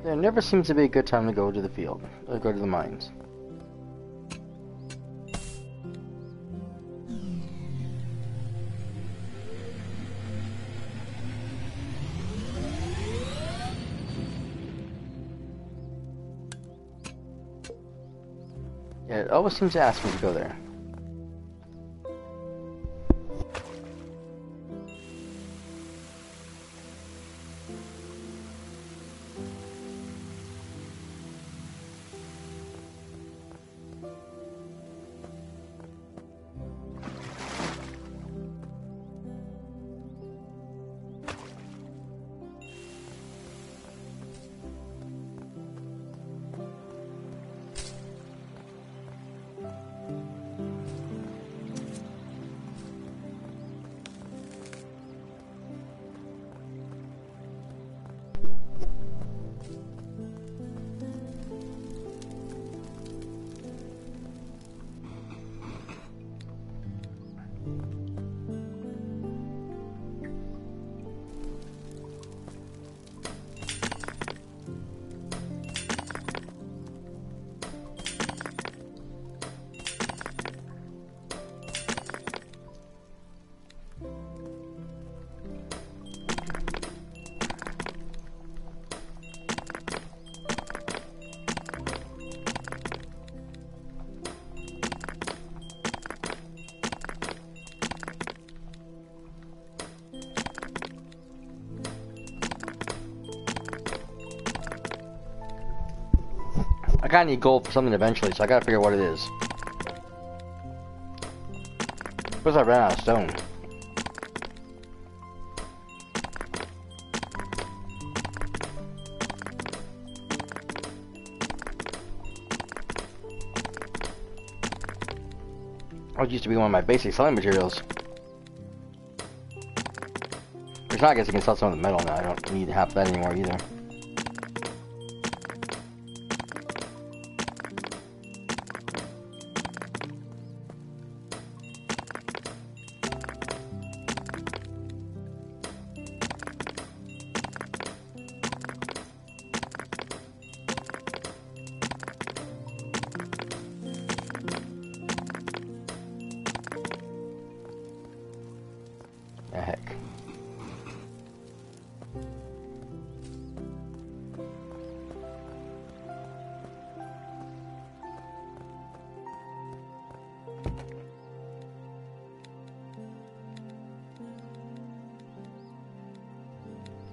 There never seems to be a good time to go to the field, or go to the mines. Yeah, it always seems to ask me to go there. I gotta need gold for something eventually, so I gotta figure out what it is. Suppose I ran out of stone. It used to be one of my basic selling materials. Which now I guess I can sell some of the metal now. I don't need half that anymore either.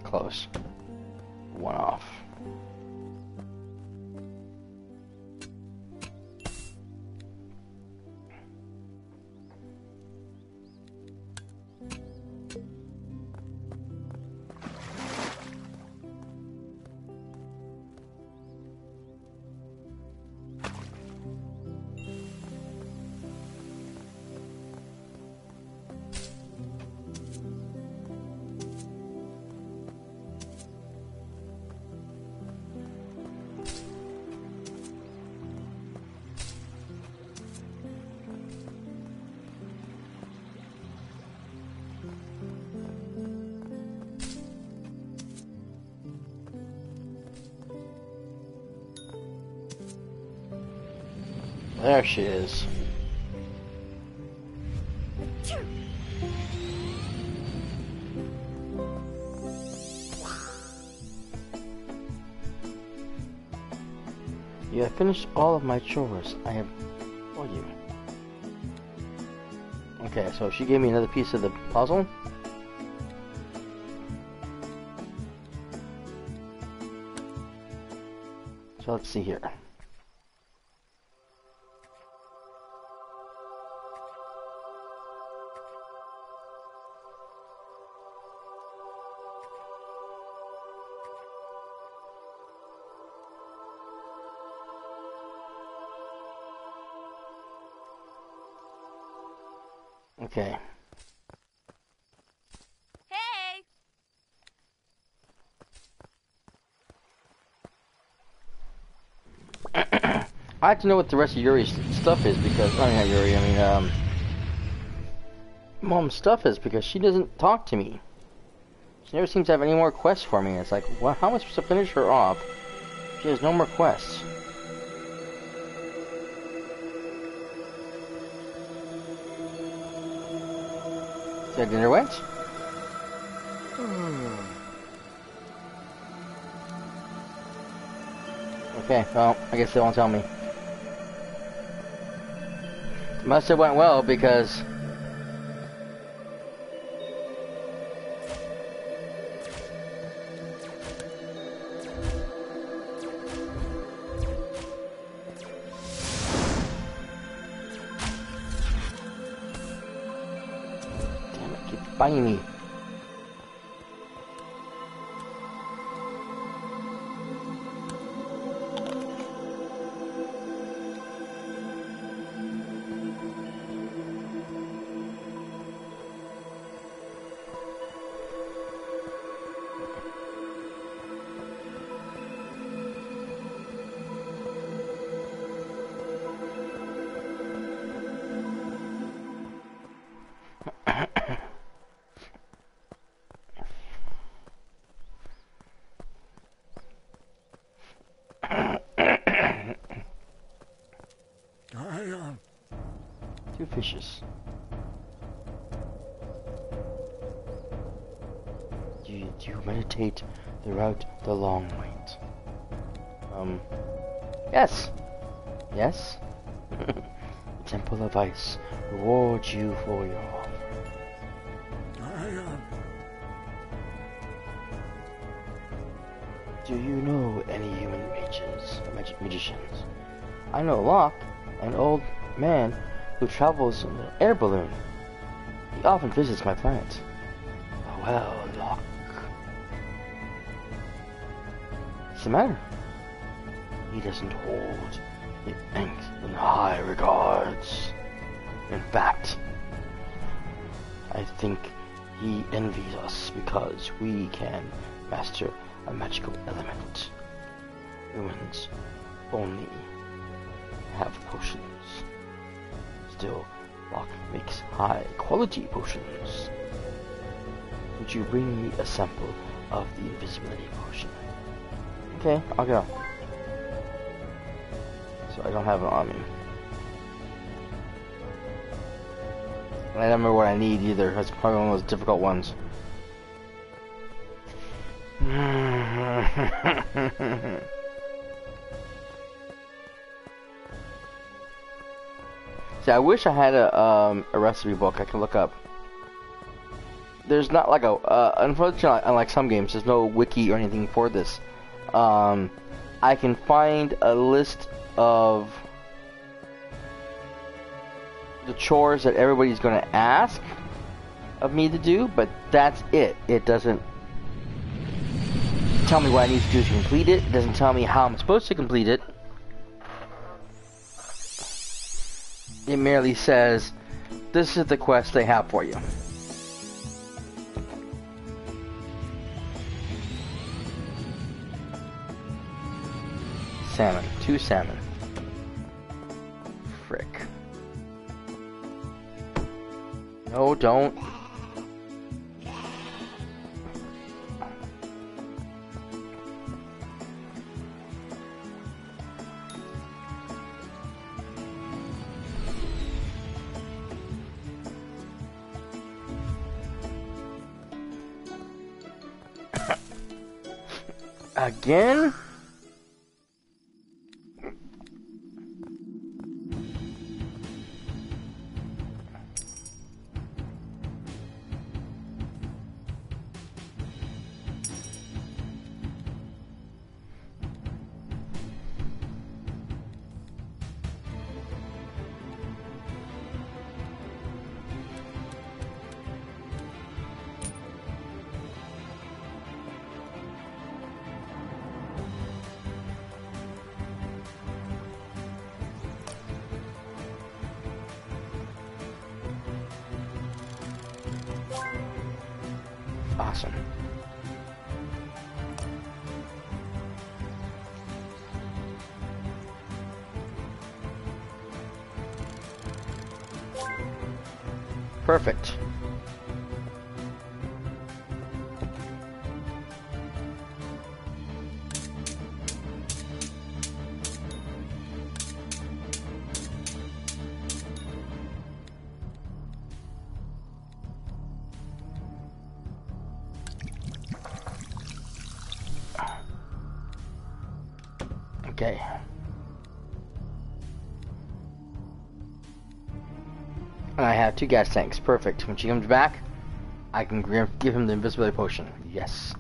Close. One off. There she is. You have finished all of my chores. I have told you. Okay, so she gave me another piece of the puzzle. So let's see here. Okay. Hey. I have to know what the rest of Yuri's stuff is because I mean not Yuri, I mean um Mom's stuff is because she doesn't talk to me. She never seems to have any more quests for me. It's like, well, how am I supposed to finish her off? She has no more quests. Is that dinner went? Hmm. Okay, well, I guess they won't tell me. Must have went well because... Find me. Fishes. You, you meditate throughout the long wait. Um. Yes! Yes? The Temple of Ice rewards you for your offer. Do you know any human mages, magic magicians? I know Locke, an old man who travels in an air balloon. He often visits my planet. Oh, well, Locke. What's the matter? He doesn't hold the Ink in high regards. In fact, I think he envies us because we can master a magical element. Humans only have potions. Still, Locke makes high-quality potions. Would you bring me a sample of the invisibility potion? Okay, I'll go. So I don't have it on me. And I don't remember what I need either. That's probably one of those difficult ones. See, I wish I had a, um, a recipe book I could look up. There's not like a, uh, unfortunately, unlike some games, there's no wiki or anything for this. Um, I can find a list of the chores that everybody's going to ask of me to do, but that's it. It doesn't tell me what I need to do to complete it. It doesn't tell me how I'm supposed to complete it. It merely says, this is the quest they have for you. Salmon. Two salmon. Frick. No, don't. Again? Perfect. Okay. And I have two gas tanks. Perfect. When she comes back, I can give him the invisibility potion. Yes.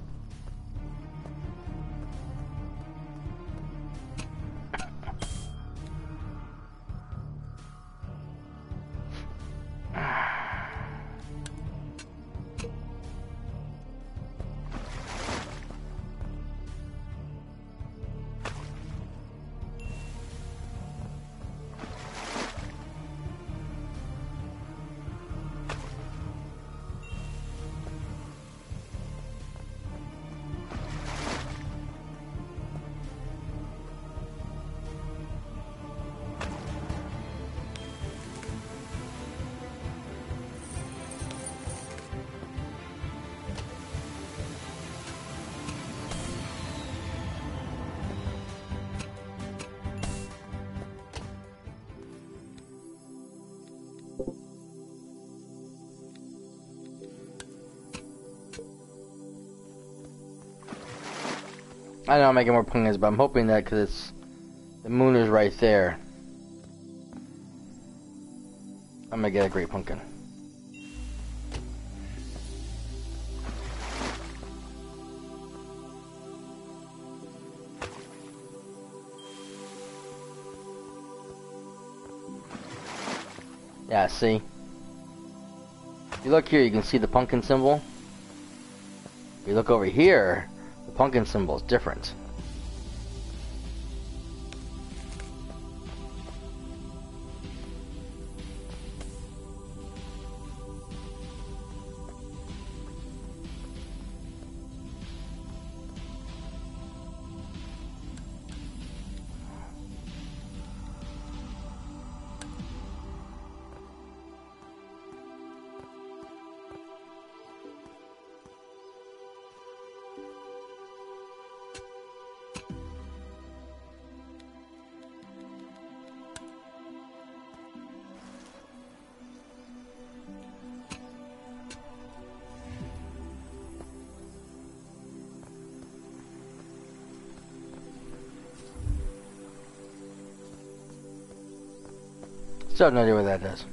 I know I'm making more pumpkins, but I'm hoping that because it's the moon is right there, I'm gonna get a great pumpkin. Yeah, see? If you look here, you can see the pumpkin symbol. If you look over here, the pumpkin symbol is different. Still have no idea what that does.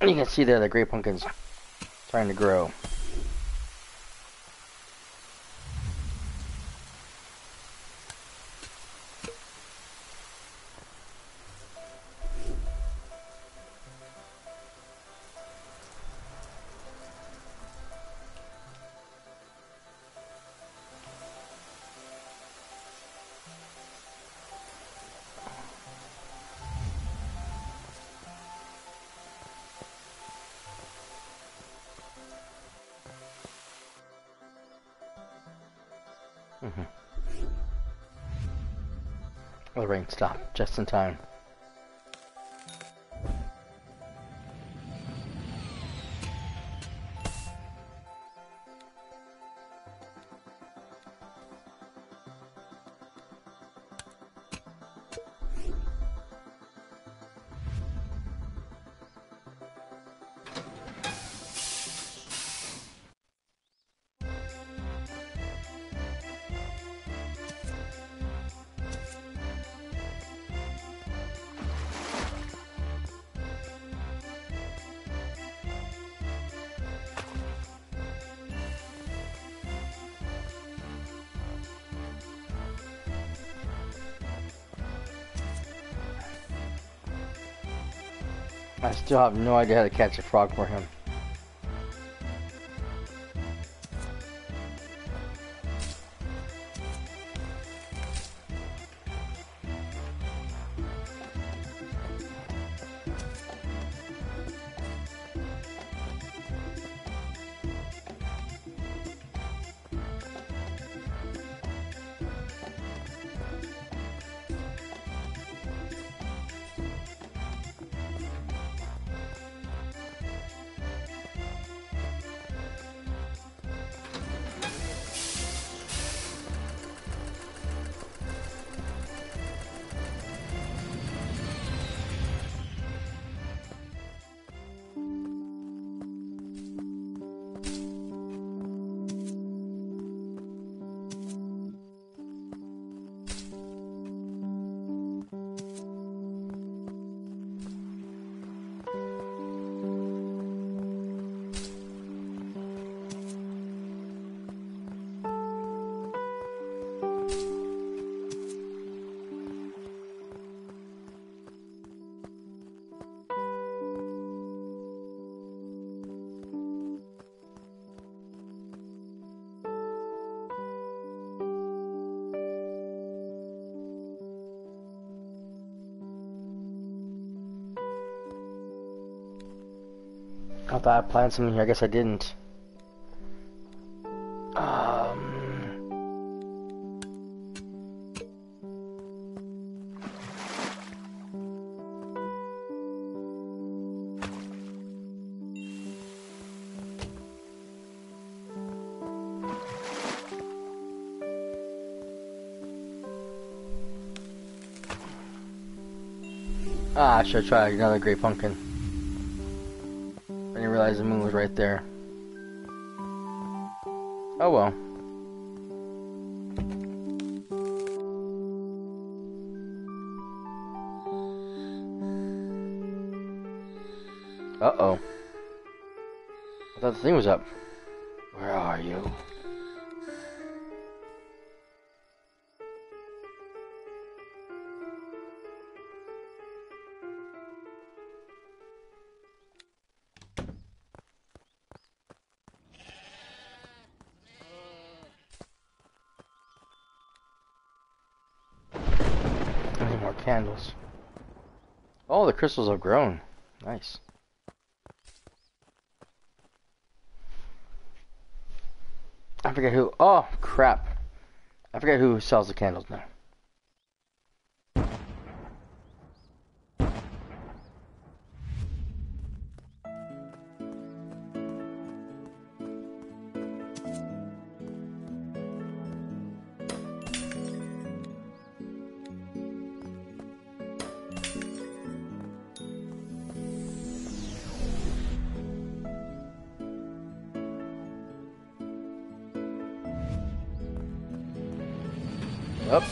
You can see there the great pumpkin's trying to grow. Mm-hmm. The rain stopped just in time. I still have no idea how to catch a frog for him. I thought I planned something here. I guess I didn't. Um. Ah, I should try another Great Pumpkin. The moon was right there. Oh well. Uh oh. I thought the thing was up. Where are you? Candles. Oh, the crystals have grown. Nice. I forget who. Oh, crap. I forget who sells the candles now. Up.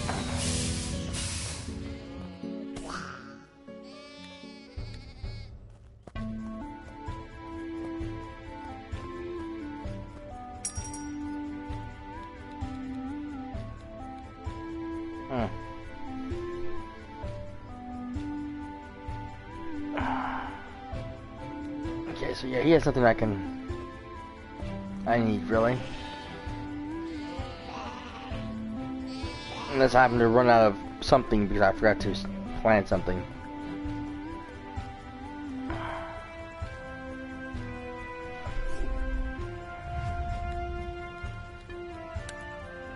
Huh. Okay, so yeah, he has nothing I can I need really. Unless I happen to run out of something because I forgot to plant something.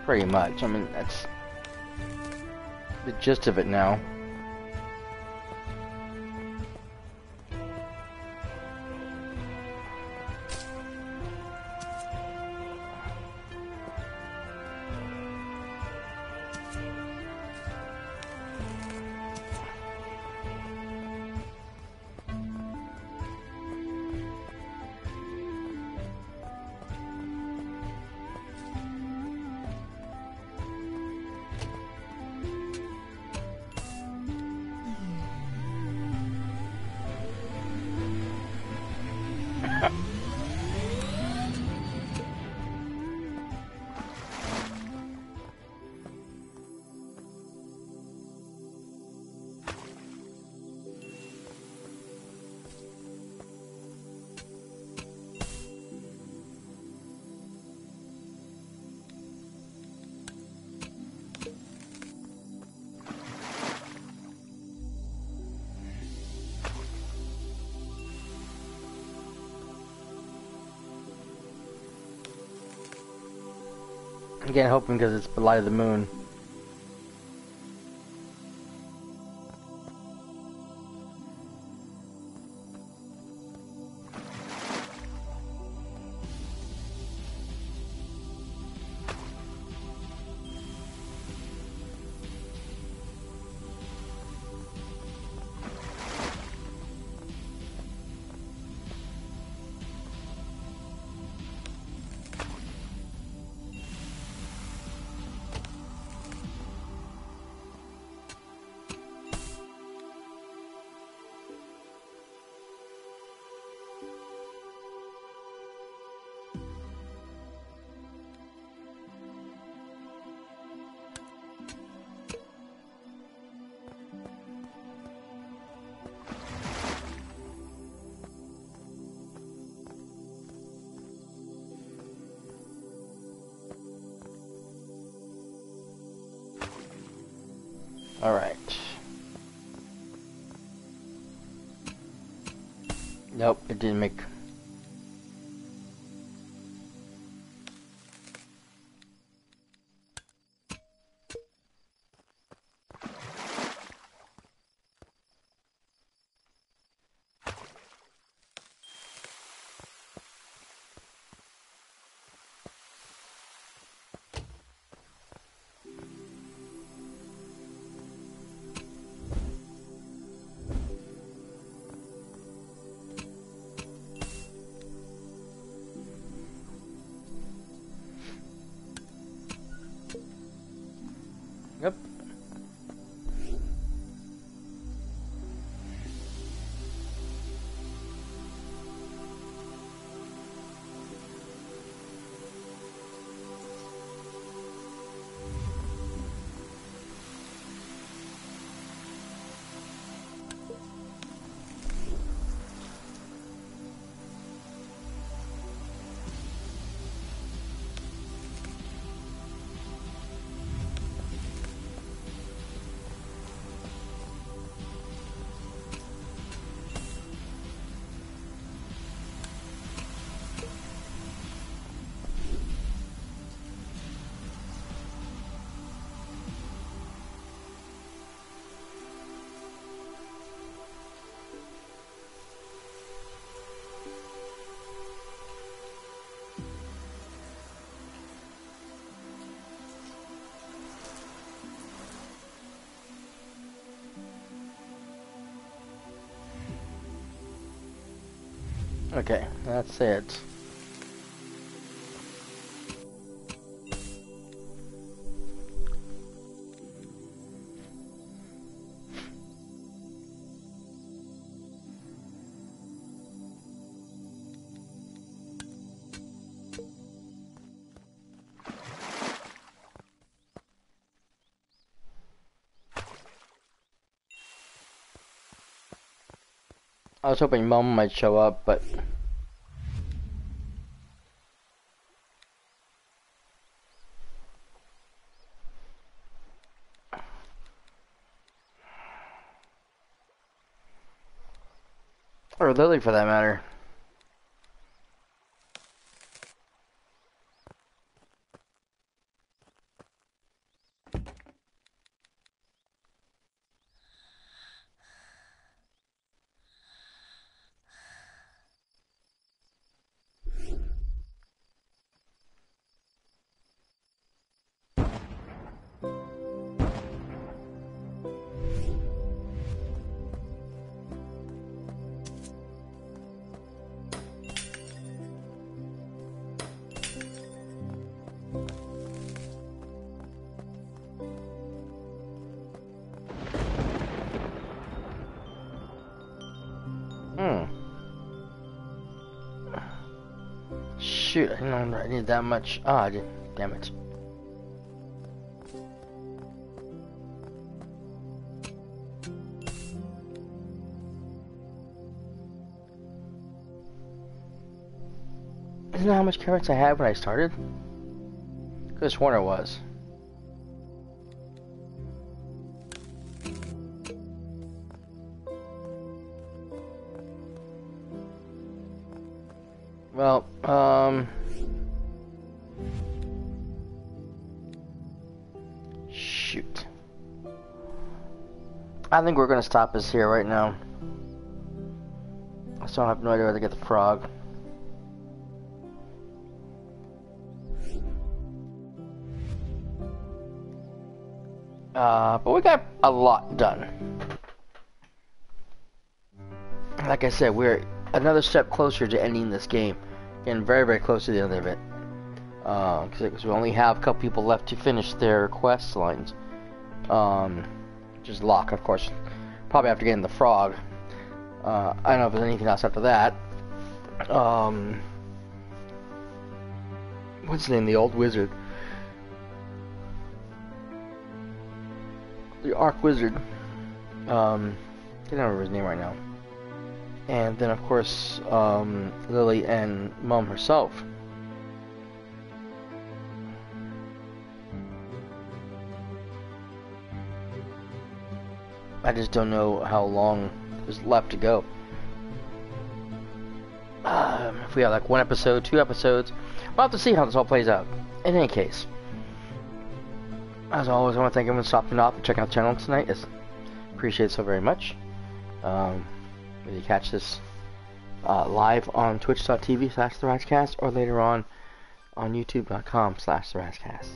Pretty much. I mean, that's the gist of it now. Again, hoping because it's the light of the moon. All right. Nope, it didn't make. Okay, that's it. I was hoping Mom might show up, but or Lily for that matter. Hmm. Shoot, I didn't know I needed that much. Ah, I didn't. Damn it. Isn't that how much carrots I had when I started? Could have sworn it was. Well, um... shoot. I think we're gonna stop us here right now. I still have no idea where to get the frog. Uh, but we got a lot done. Like I said, we're another step closer to ending this game. Getting very, very close to the end of it. Uh, because we only have a couple people left to finish their quest lines. Um, just Locke, of course. Probably after getting the frog. Uh, I don't know if there's anything else after that. Um, what's his name? The old wizard. The Arc Wizard. Um, I can't remember his name right now. And then, of course, um, Lily and Mom herself. I just don't know how long is left to go. Um, if we have like one episode, two episodes, we'll have to see how this all plays out. In any case. As always, I want to thank everyone for stopping off and checking out the channel tonight. It's appreciated so very much. Um, whether you catch this uh, live on twitch.tv slash the Rat's Cast or later on on youtube.com slash the Rat's Cast.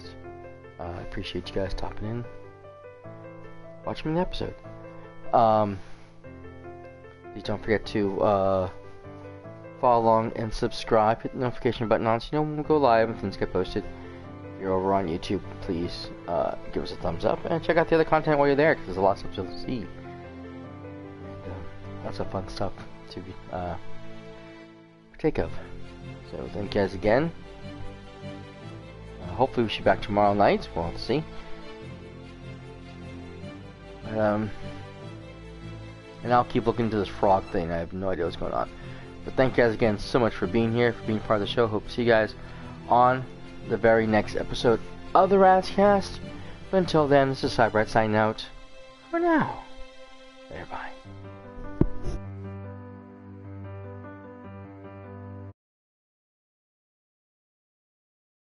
I uh, appreciate you guys stopping in. Watch me in the episode. Um, please don't forget to uh, follow along and subscribe. Hit the notification button on so you know when we go live and things get posted. You're over on YouTube, please uh, give us a thumbs up and check out the other content while you're there because there's a lot of stuff to see. And, uh, lots of fun stuff to uh, partake of. So thank you guys again. Uh, hopefully we should be back tomorrow night. We'll have to see. Um, and I'll keep looking into this frog thing. I have no idea what's going on. But thank you guys again so much for being here, for being part of the show. Hope to see you guys on the very next episode of the Rat's Cast. But until then, this is Cyperrat signing out for now. Bye bye.